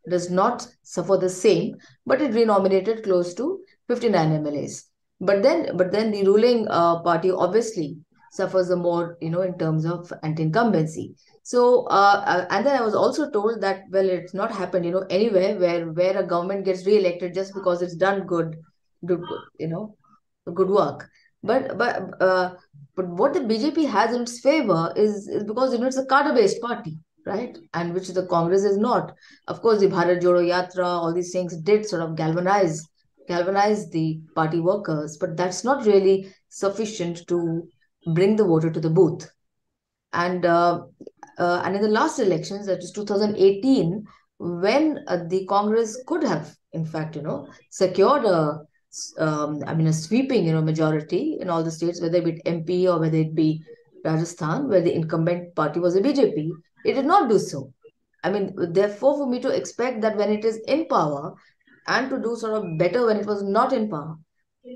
does not suffer the same, but it renominated close to fifty-nine M L As. But then but then the ruling uh, party obviously suffers the more, you know, in terms of anti-incumbency. So, uh, and then I was also told that, well, it's not happened, you know, anywhere where, where a government gets re-elected just because it's done good, good you know, good work. But but uh, but what the B J P has in its favor is, is because, you know, it's a cadre-based party, right? And which the Congress is not. Of course, the Bharat Jodo Yatra, all these things did sort of galvanize, galvanize the party workers, but that's not really sufficient to bring the voter to the booth. And uh, uh, and in the last elections, that is two thousand eighteen, when uh, the Congress could have, in fact, you know, secured a, um, I mean, a sweeping, you know, majority in all the states, whether it be M P or whether it be Rajasthan, where the incumbent party was the B J P, it did not do so. I mean, therefore, for me to expect that when it is in power, and to do sort of better when it was not in power,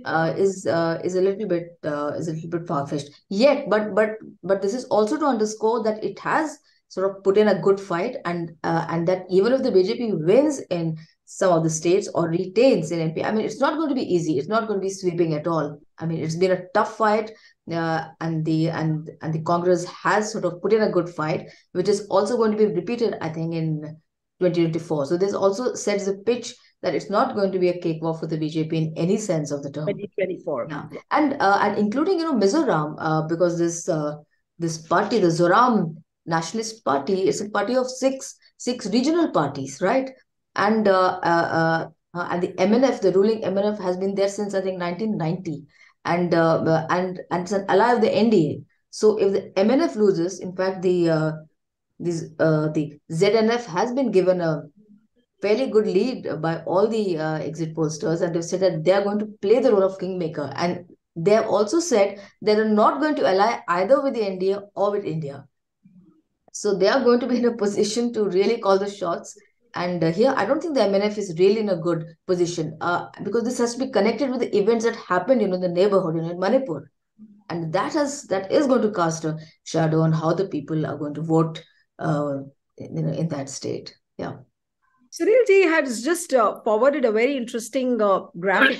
Uh, is uh, is a little bit uh, is a little bit far-fetched yet, but but but this is also to underscore that it has sort of put in a good fight, and uh, and that even if the B J P wins in some of the states or retains in M P, I mean, it's not going to be easy. It's not going to be sweeping at all. I mean, it's been a tough fight, uh, and the and and the Congress has sort of put in a good fight, which is also going to be repeated, I think, in twenty twenty-four. So this also sets the pitch that it's not going to be a cakewalk for the B J P in any sense of the term. twenty twenty-four. Yeah. And uh, and including, you know, Mizoram, uh, because this uh, this party, the Zoram Nationalist Party, is a party of six six regional parties, right? And uh, uh, uh, and the M N F, the ruling M N F, has been there since I think nineteen ninety, and uh, and and it's an ally of the N D A. So if the M N F loses, in fact, the uh, these uh, the Z N F has been given a fairly good lead by all the uh, exit pollsters, and they've said that they're going to play the role of kingmaker. And they've also said that they're not going to ally either with the N D A or with India. So they are going to be in a position to really call the shots. And uh, here, I don't think the M N F is really in a good position, uh, because this has to be connected with the events that happened, you know, in the neighborhood, you know, in Manipur. And that has, that is going to cast a shadow on how the people are going to vote uh, in, you know, in that state. Yeah. Sunil ji has just uh, forwarded a very interesting uh, graphic.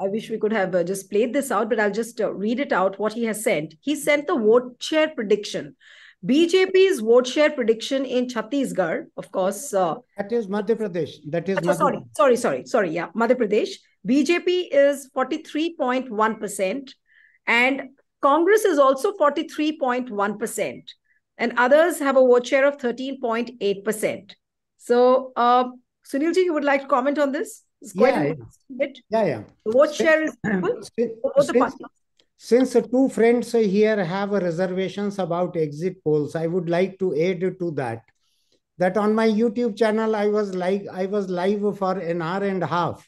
I wish we could have uh, just played this out, but I'll just uh, read it out, what he has sent. He sent the vote share prediction. B J P's vote share prediction in Chhattisgarh, of course. Uh, that is Madhya Pradesh. That is Achha, sorry, sorry, sorry, sorry. Yeah, Madhya Pradesh. B J P is forty-three point one percent and Congress is also forty-three point one percent, and others have a vote share of thirteen point eight percent. So, uh, Sunilji, you would like to comment on this? It's quite yeah, yeah. yeah, yeah. The vote since, share is equal for the parties. Since the two friends here have reservations about exit polls, I would like to add to that, that on my YouTube channel, I was like, I was live for an hour and a half.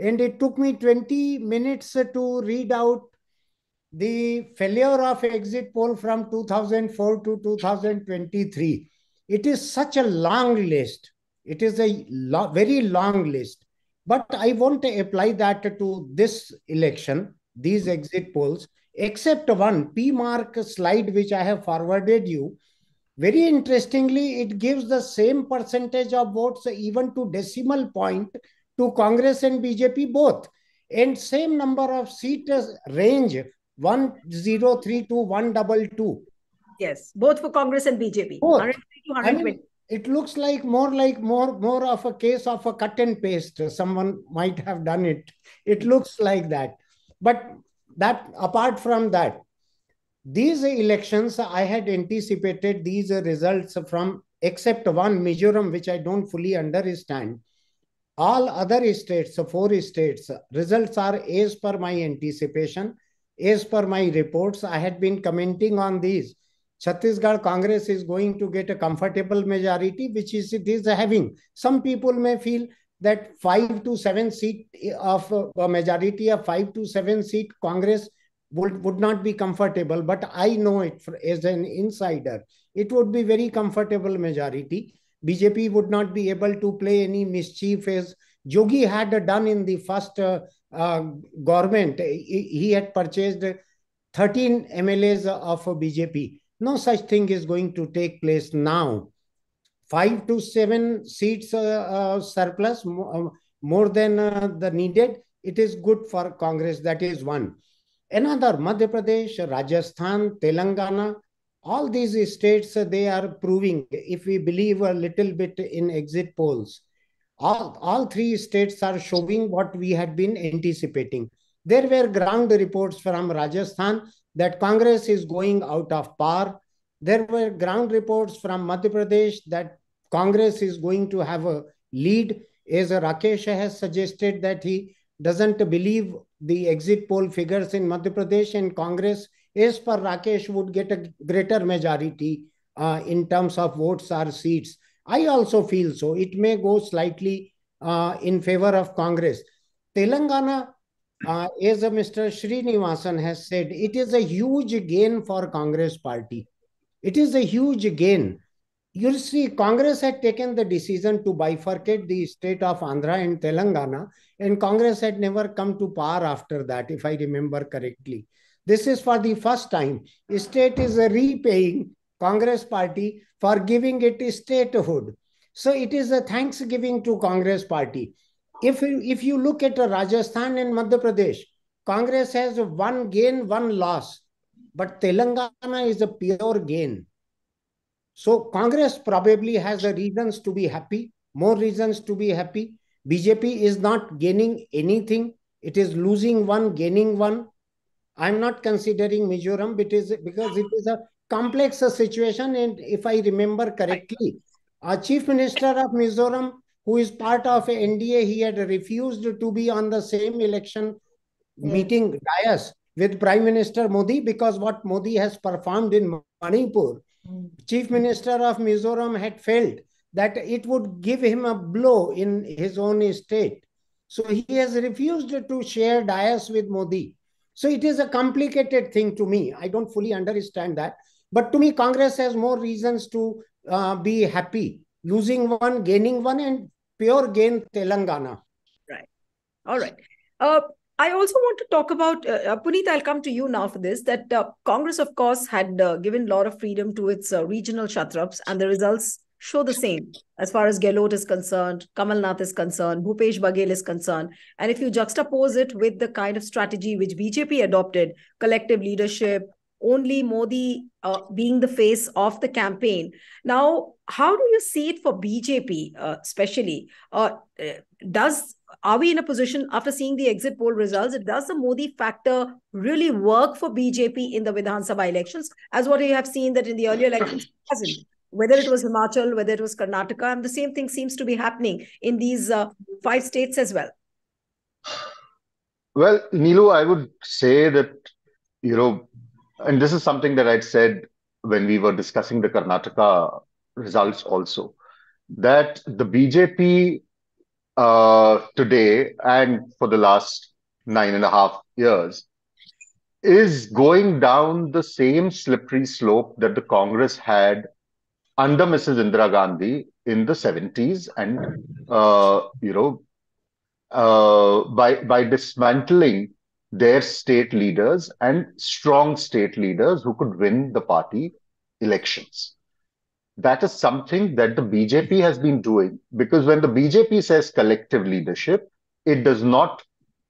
And it took me twenty minutes to read out the failure of exit poll from two thousand four to two thousand twenty-three. It is such a long list. It is a lo- very long list. But I won't apply that to this election, these exit polls, except one P MARC slide, which I have forwarded you. Very interestingly, it gives the same percentage of votes, even to decimal point, to Congress and B J P both. And same number of seats range, one oh three to one double two. Yes, both for Congress and B J P. Both. I mean, it looks like more like more, more of a case of a cut and paste. Someone might have done it. It looks like that. But that, apart from that, these elections, I had anticipated these results from, except one Mizoram, which I don't fully understand. All other states, four states, results are as per my anticipation, as per my reports. I had been commenting on these. Chhattisgarh Congress is going to get a comfortable majority, which is it is having. Some people may feel that five to seven seat of a majority of five to seven seat Congress would, would not be comfortable, but I know it for, as an insider. It would be very comfortable majority. B J P would not be able to play any mischief as Jogi had done in the first uh, uh, government. He, he had purchased thirteen M L As of B J P. No such thing is going to take place now. Five to seven seats uh, uh, surplus, more, uh, more than uh, the needed. It is good for Congress. That is one. Another, Madhya Pradesh, Rajasthan, Telangana, all these states, they are proving, if we believe a little bit in exit polls, all, all three states are showing what we had been anticipating. There were ground reports from Rajasthan that Congress is going out of power. There were ground reports from Madhya Pradesh that Congress is going to have a lead, as Rakesh has suggested that he doesn't believe the exit poll figures in Madhya Pradesh, and Congress, as per Rakesh, would get a greater majority uh, in terms of votes or seats. I also feel so. It may go slightly uh, in favor of Congress. Telangana, uh, as Mister Srinivasan has said, it is a huge gain for Congress party. It is a huge gain. You'll see Congress had taken the decision to bifurcate the state of Andhra and Telangana, and Congress had never come to power after that, if I remember correctly. This is for the first time. The state is repaying Congress party for giving it statehood. So it is a thanksgiving to Congress party. If you, if you look at Rajasthan and Madhya Pradesh, Congress has one gain, one loss. But Telangana is a pure gain. So Congress probably has reasons to be happy, more reasons to be happy. B J P is not gaining anything. It is losing one, gaining one. I'm not considering Mizoram because it is a complex situation. And if I remember correctly, our Chief Minister of Mizoram, who is part of N D A, he had refused to be on the same election meeting dais with Prime Minister Modi because what Modi has performed in Manipur, Chief Minister of Mizoram had felt that it would give him a blow in his own state. So he has refused to share dais with Modi. So it is a complicated thing to me. I don't fully understand that. But to me, Congress has more reasons to uh, be happy. Losing one, gaining one, and pure gain Telangana. Right. All right. Uh, I also want to talk about, uh, Puneet, I'll come to you now for this, that uh, Congress, of course, had uh, given a lot of freedom to its uh, regional Kshatraps, and the results show the same as far as Gehlot is concerned, Kamal Nath is concerned, Bhupesh Baghel is concerned. And if you juxtapose it with the kind of strategy which B J P adopted, collective leadership, only Modi uh, being the face of the campaign. Now, how do you see it for B J P, uh, especially? Uh, does are we in a position, after seeing the exit poll results, does the Modi factor really work for B J P in the Vidhan Sabha elections? As what you have seen that in the earlier elections, it hasn't. Whether it was Himachal, whether it was Karnataka, and the same thing seems to be happening in these uh, five states as well. Well, Neelu, I would say that, you know, and this is something that I'd said when we were discussing the Karnataka results also, that the B J P uh, today and for the last nine and a half years is going down the same slippery slope that the Congress had under Missus Indira Gandhi in the seventies, and uh, you know, uh, by by dismantling their state leaders and strong state leaders who could win the party elections. That is something that the B J P has been doing, because when the B J P says collective leadership, it does not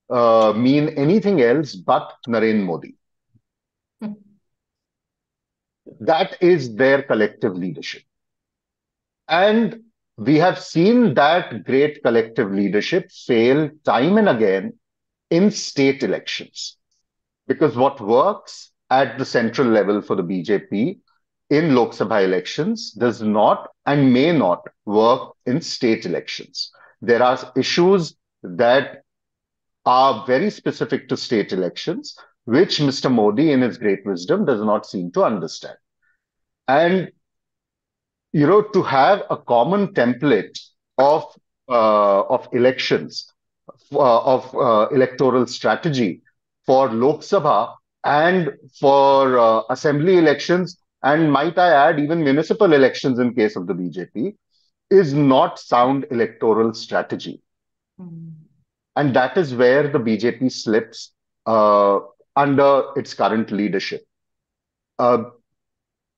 uh, mean anything else but Narendra Modi. That is their collective leadership. And we have seen that great collective leadership fail time and again in state elections. Because what works at the central level for the B J P in Lok Sabha elections does not and may not work in state elections. There are issues that are very specific to state elections, which Mister Modi, in his great wisdom, does not seem to understand. And, you know, to have a common template of, uh, of elections, uh, of uh, electoral strategy for Lok Sabha and for uh, assembly elections, and might I add, even municipal elections in case of the B J P, is not sound electoral strategy. Mm. And that is where the B J P slips uh, under its current leadership. Uh,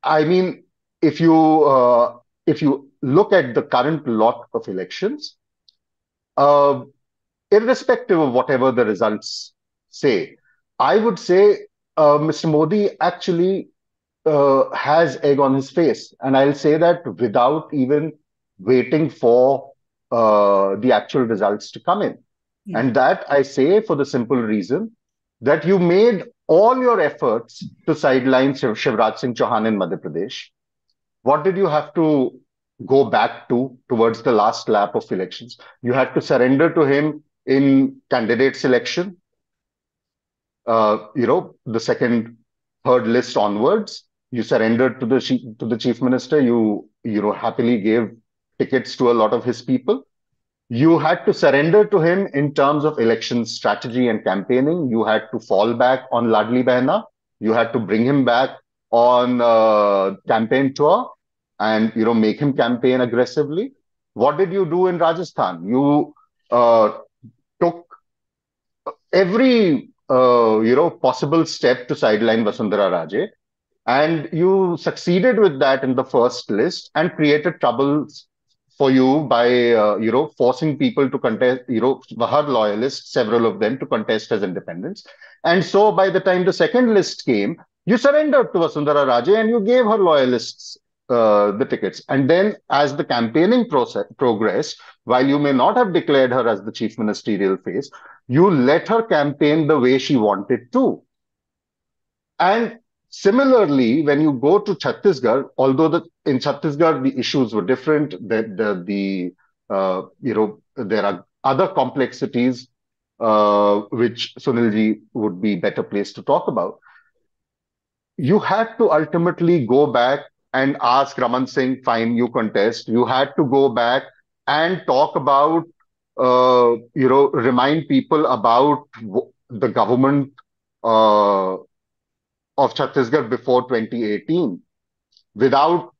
I mean, if you uh, if you look at the current lot of elections, uh, irrespective of whatever the results say, I would say uh, Mister Modi actually uh, has egg on his face. And I'll say that without even waiting for uh, the actual results to come in. Yeah. And that I say for the simple reason that you made all your efforts to sideline Shiv Shivraj Singh Chouhan in Madhya Pradesh. What did you have to go back to towards the last lap of elections? You had to surrender to him in candidate selection, uh, you know, the second, third list onwards. You surrendered to the to the chief minister. You, you know, happily gave tickets to a lot of his people. You had to surrender to him in terms of election strategy and campaigning. You had to fall back on Ladli Behna. You had to bring him back on uh, campaign tour and, you know, make him campaign aggressively. What did you do in Rajasthan? You uh, took every, uh, you know, possible step to sideline Vasundhara Raje. And you succeeded with that in the first list and created troubles for you by, uh, you know, forcing people to contest, you know, her loyalists, several of them, to contest as independents. And so by the time the second list came, you surrendered to Vasundhara Raje and you gave her loyalists uh, the tickets. And then as the campaigning process progressed, while you may not have declared her as the chief ministerial face, you let her campaign the way she wanted to. And similarly, when you go to Chhattisgarh, although the, in Chhattisgarh the issues were different, the the, the uh, you know, there are other complexities uh, which Sunilji would be better placed to talk about. You had to ultimately go back and ask Raman Singh, fine, you contest. You had to go back and talk about, uh, you know, remind people about the government Uh, of Chhattisgarh before twenty eighteen, without,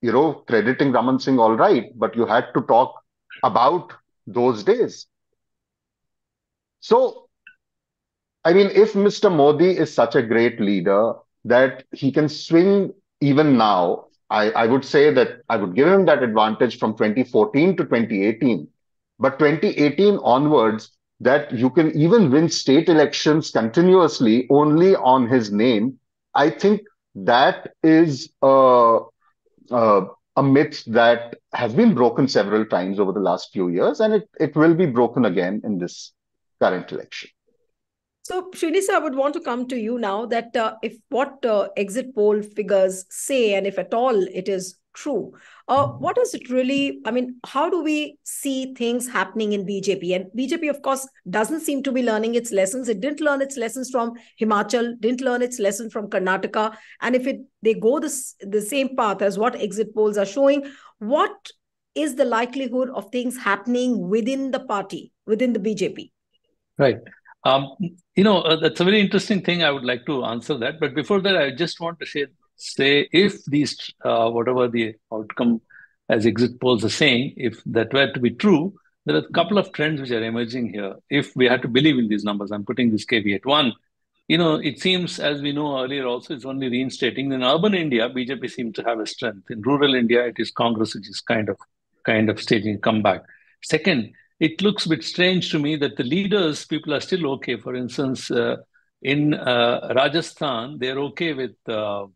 you know, crediting Raman Singh, all right, but you had to talk about those days. So, I mean, if Mister Modi is such a great leader that he can swing even now, I, I would say that I would give him that advantage from twenty fourteen to twenty eighteen. But twenty eighteen onwards, that you can even win state elections continuously only on his name, I think that is uh, uh, a myth that has been broken several times over the last few years, and it, it will be broken again in this current election. So, Srinivasa, I would want to come to you now that uh, if what uh, exit poll figures say, and if at all it is true, uh, what is it really? I mean, how do we see things happening in B J P? And B J P, of course, doesn't seem to be learning its lessons. It didn't learn its lessons from Himachal, didn't learn its lesson from Karnataka. And if it they go this, the same path as what exit polls are showing, what is the likelihood of things happening within the party, within the B J P? Right. Um, you know, uh, that's a very interesting thing. I would like to answer that. But before that, I just want to share. Say if these, uh, whatever the outcome as exit polls are saying, if that were to be true, there are a couple of trends which are emerging here. If we had to believe in these numbers, I'm putting this caveat. One, you know, it seems, as we know earlier also, it's only reinstating. In urban India, B J P seems to have a strength. In rural India, it is Congress which is kind of, kind of staging a comeback. Second, it looks a bit strange to me that the leaders, people are still okay. For instance, uh, in uh, Rajasthan, they're okay with... Uh,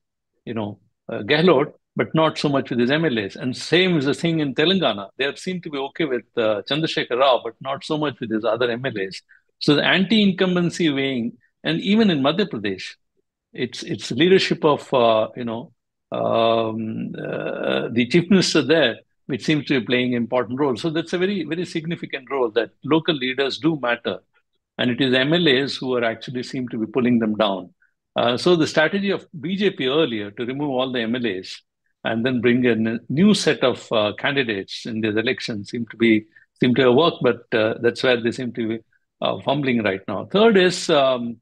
you know, uh, Gehlot, but not so much with his M L As. And same is the thing in Telangana. They have seemed to be okay with uh, Chandrasekhar Rao, but not so much with his other M L As. So the anti-incumbency weighing, and even in Madhya Pradesh, it's it's leadership of, uh, you know, um, uh, the chief minister there, which seems to be playing an important role. So that's a very, very significant role that local leaders do matter. And it is M L As who are actually seem to be pulling them down. Uh, so the strategy of B J P earlier to remove all the M L As and then bring in a new set of uh, candidates in this election seem to be seem to have worked, but uh, that's where they seem to be uh, fumbling right now. Third is, um,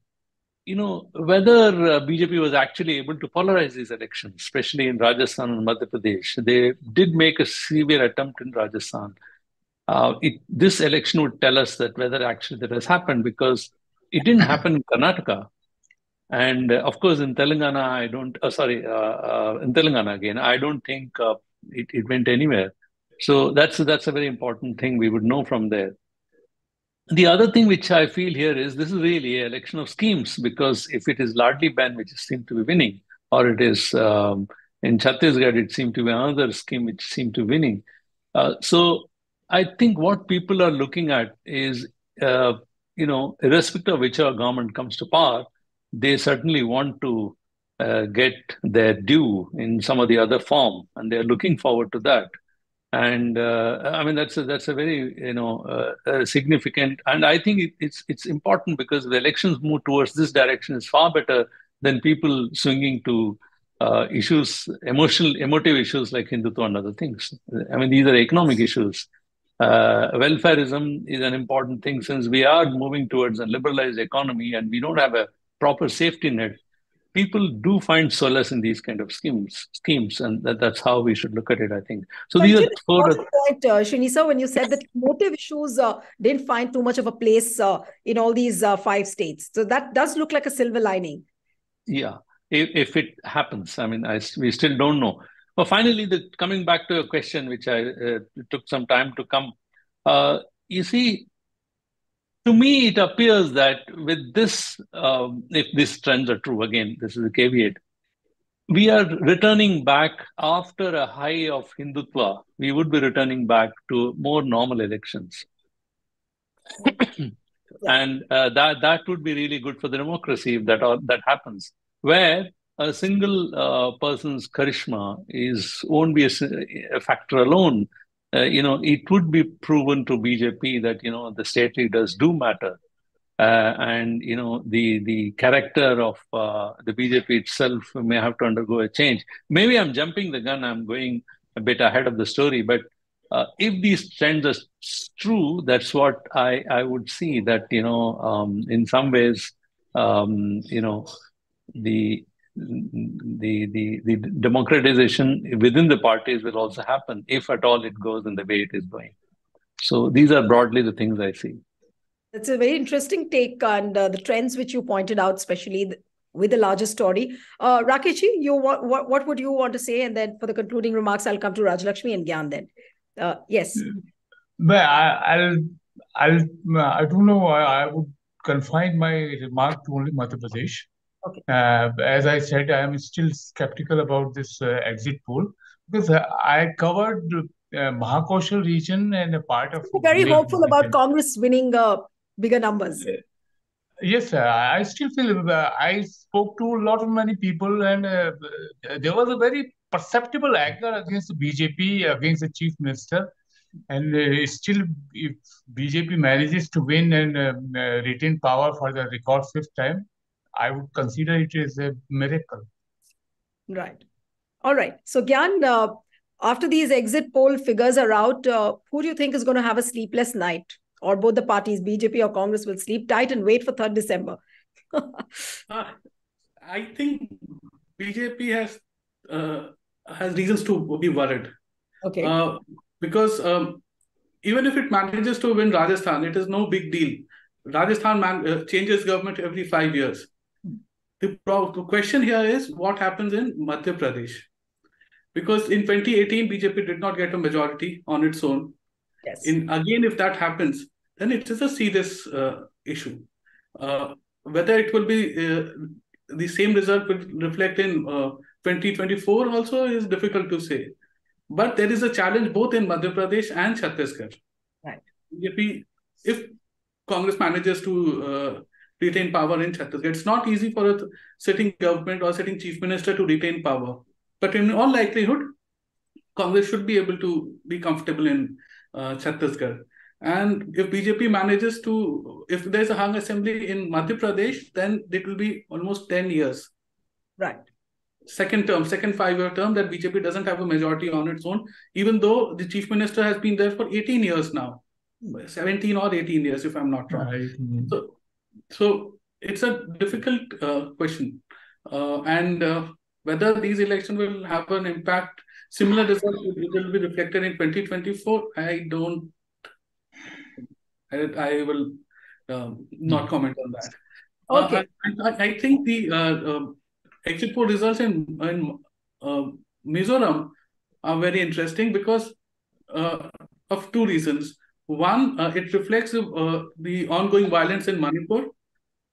you know, whether uh, B J P was actually able to polarize these elections, especially in Rajasthan and Madhya Pradesh. They did make a severe attempt in Rajasthan. Uh, it, this election would tell us that whether actually that has happened, because it didn't happen in Karnataka. And uh, of course, in Telangana, I don't, uh, sorry, uh, uh, in Telangana again, I don't think uh, it, it went anywhere. So that's, that's a very important thing we would know from there. The other thing which I feel here is this is really an election of schemes, because if it is Ladli Behna, which seemed to be winning, or it is um, in Chhattisgarh, it seemed to be another scheme which seemed to be winning. Uh, so I think what people are looking at is, uh, you know, irrespective of whichever government comes to power, they certainly want to uh, get their due in some of the other form, and they're looking forward to that. And uh, I mean, that's a, that's a very, you know, uh, uh, significant, and I think it, it's it's important, because the elections move towards this direction is far better than people swinging to uh, issues, emotional, emotive issues like Hindutva and other things. I mean, these are economic issues. Uh, welfareism is an important thing, since we are moving towards a liberalized economy and we don't have a proper safety net. People do find solace in these kind of schemes, schemes, and that, that's how we should look at it, I think. So but these are four. Point, uh, Srinivasa, when you said that motive issues uh, didn't find too much of a place uh, in all these uh, five states, so that does look like a silver lining. Yeah, if, if it happens, I mean, I, we still don't know. But finally, the coming back to a question, which I uh, took some time to come. Uh, you see. To me, it appears that with this, um, if these trends are true, again, this is a caveat, we are returning back after a high of Hindutva. We would be returning back to more normal elections. And uh, that, that would be really good for the democracy if that, that happens, where a single uh, person's charisma is, won't be a, a factor alone. Uh, you know, it would be proven to B J P that, you know, the state leaders do matter. Uh, and, you know, the, the character of uh, the B J P itself may have to undergo a change. Maybe I'm jumping the gun. I'm going a bit ahead of the story. But uh, if these trends are true, that's what I, I would see, that, you know, um, in some ways, um, you know, the... The, the the democratization within the parties will also happen, if at all it goes in the way it is going. So these are broadly the things I see. That's a very interesting take on uh, the trends which you pointed out, especially th with the larger story. Uh, Rakesh, you what, what what would you want to say? And then for the concluding remarks, I'll come to Raj Lakshmi and Gyan then. Uh, yes. But I, I'll I'll I don't know. I, I would confine my remark to only Madhya Pradesh. Okay. Uh, as I said, I am still skeptical about this uh, exit poll. Because I covered uh, Mahakoshal region and a part of... You're very hopeful about Congress winning uh, bigger numbers. Yes, sir. I still feel... Uh, I spoke to a lot of many people and uh, there was a very perceptible anger against the B J P, against the Chief Minister. And uh, still, if B J P manages to win and uh, uh, retain power for the record fifth time, I would consider it as a miracle. Right. All right. So, Gyan, uh, after these exit poll figures are out, uh, who do you think is going to have a sleepless night? Or both the parties, B J P or Congress, will sleep tight and wait for third December? uh, I think B J P has uh, has reasons to be worried. Okay. Uh, Because um, even if it manages to win Rajasthan, it is no big deal. Rajasthan man, uh, changes government every five years. The, the question here is what happens in Madhya Pradesh? Because in twenty eighteen, B J P did not get a majority on its own. Yes. In, again, if that happens, then it is a serious uh, issue. Uh, whether it will be uh, the same result will reflect in uh, twenty twenty-four also is difficult to say. But there is a challenge both in Madhya Pradesh and Chhattisgarh. Right. If, we, if Congress manages to uh, retain power in Chhattisgarh, it's not easy for a sitting government or sitting chief minister to retain power. But in all likelihood, Congress should be able to be comfortable in uh, Chhattisgarh. And if B J P manages to, if there's a hung assembly in Madhya Pradesh, then it will be almost ten years. Right. Second term, second five-year term that B J P doesn't have a majority on its own, even though the chief minister has been there for eighteen years now, seventeen or eighteen years, if I'm not wrong. Right. So, so it's a difficult uh, question. Uh, and uh, whether these elections will have an impact, similar results will be reflected in twenty twenty-four, I don't, I, I will um, not comment on that. Okay. Uh, I, I think the... Uh, uh, Exit poll results in, in uh, Mizoram are very interesting because uh, of two reasons. One, uh, it reflects uh, the ongoing violence in Manipur.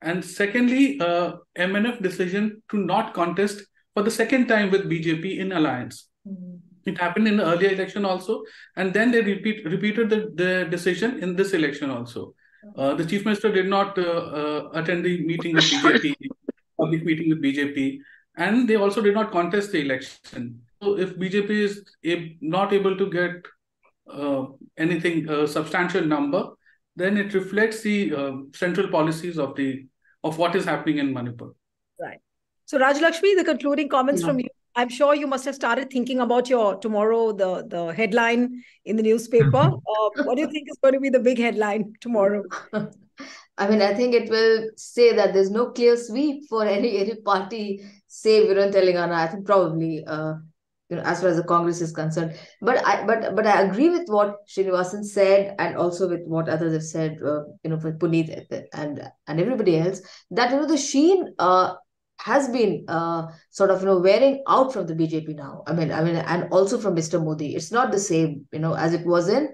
And secondly, uh, M N F decision to not contest for the second time with B J P in alliance. Mm-hmm. It happened in the earlier election also. And then they repeat, repeated the, the decision in this election also. Uh, the chief minister did not uh, uh, attend the meeting with B J P. Public meeting with B J P, and they also did not contest the election. So if B J P is ab- not able to get uh, anything, a uh, substantial number, then it reflects the uh, central policies of the of what is happening in Manipur. Right. So Raj Lakshmi, the concluding comments yeah. from you. I'm sure you must have started thinking about your tomorrow, the, the headline in the newspaper. uh, what do you think is going to be the big headline tomorrow? I mean, I think it will say that there's no clear sweep for any, any party, save you know, Telangana. I think probably, uh, you know, as far as the Congress is concerned. But I, but but I agree with what Srinivasan said, and also with what others have said, uh, you know, for Puneet and and everybody else, that you know the sheen uh, has been uh, sort of you know wearing out from the B J P now. I mean, I mean, and also from Mister Modi. It's not the same, you know, as it was in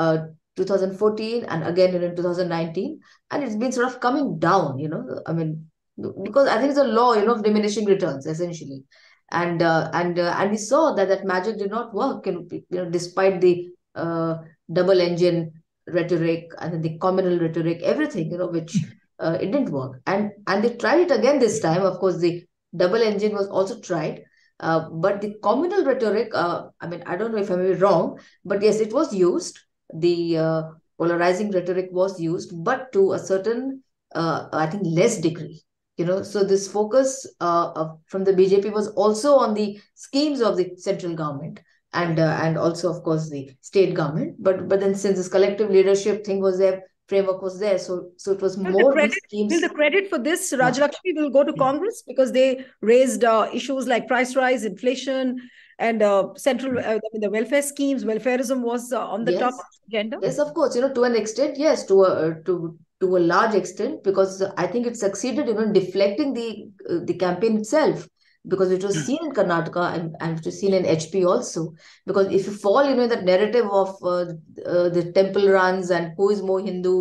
Uh, twenty fourteen and again in two thousand nineteen, and it's been sort of coming down, you know, I mean, because I think it's a law, you know, of diminishing returns essentially, and uh, and uh, and we saw that that magic did not work, and, you know, despite the uh, double engine rhetoric and then the communal rhetoric, everything, you know, which uh, it didn't work, and and they tried it again this time. Of course, the double engine was also tried. Uh, but the communal rhetoric, uh, I mean, I don't know if I may be wrong, but yes, it was used. The uh, polarizing rhetoric was used, but to a certain, uh, I think, less degree, you know. So this focus uh, of, from the B J P was also on the schemes of the central government and uh, and also, of course, the state government. But but then since this collective leadership thing was there, framework was there, so so it was will more the credit, schemes. Will the credit for this, Raj Lakshmi, will go to yeah. Congress, because they raised uh, issues like price rise, inflation, and uh, central, uh, I mean, the welfare schemes, welfareism was uh, on the yes. top agenda. Yes, of course, you know, to an extent, yes, to a, to to a large extent, because I think it succeeded, you know, in deflecting the uh, the campaign itself, because it was mm. seen in Karnataka and, and it was seen in H P also, because if you fall, you know, that narrative of uh, uh, the temple runs and who is more Hindu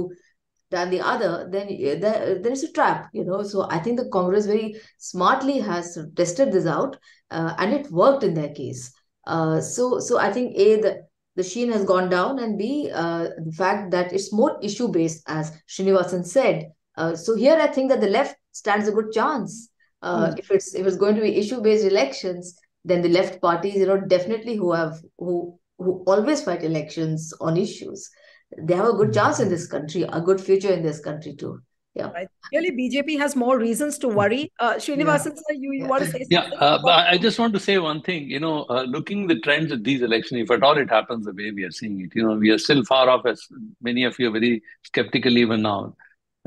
than the other, then there, there is a trap, you know. So I think the Congress very smartly has tested this out, uh, and it worked in their case. Uh, so, so I think A, the, the sheen has gone down, and B, uh, the fact that it's more issue-based, as Srinivasan said. Uh, so here I think that the left stands a good chance. Uh, mm. If it's if it's going to be issue-based elections, then the left parties, you know, definitely who have who who always fight elections on issues, they have a good chance in this country, a good future in this country too. Yeah. Right. Really, B J P has more reasons to worry. Uh, Srinivasan, yeah. sir, you, you yeah. want to say something? Yeah, uh, but I just want to say one thing. You know, uh, looking the trends of these elections, if at all it happens the way we are seeing it, you know, we are still far off, as many of you are very skeptical even now,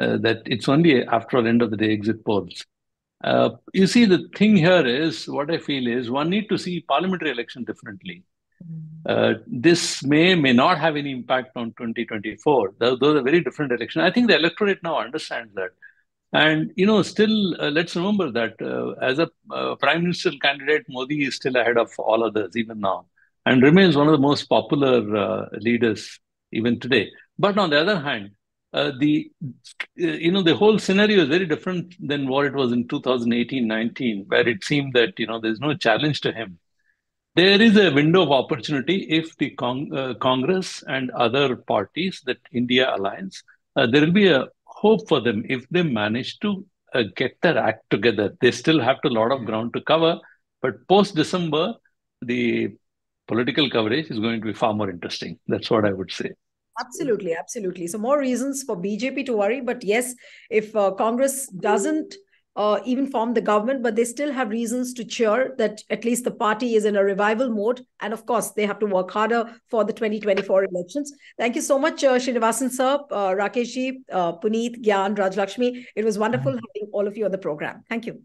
uh, that it's only after all end of the day exit polls. Uh, you see, the thing here is, what I feel is, one need to see parliamentary election differently. Uh, this may may not have any impact on twenty twenty-four. Those, those are very different elections. I think the electorate now understands that. And, you know, still, uh, let's remember that uh, as a uh, prime ministerial candidate, Modi is still ahead of all others, even now, and remains one of the most popular uh, leaders even today. But on the other hand, uh, the, uh, you know, the whole scenario is very different than what it was in two thousand eighteen nineteen, where it seemed that, you know, there's no challenge to him. There is a window of opportunity if the Cong uh, Congress and other parties, that India alliance, uh, there will be a hope for them if they manage to uh, get their act together. They still have a lot of ground to cover, but post-December, the political coverage is going to be far more interesting. That's what I would say. Absolutely, absolutely. So more reasons for B J P to worry, but yes, if uh, Congress doesn't Uh, even form the government, but they still have reasons to cheer that at least the party is in a revival mode. And of course, they have to work harder for the twenty twenty-four elections. Thank you so much, uh, Srinivasan sir, uh, Rakesh ji, uh, Puneet, Gyan, Raj Lakshmi. It was wonderful having all of you on the program. Thank you.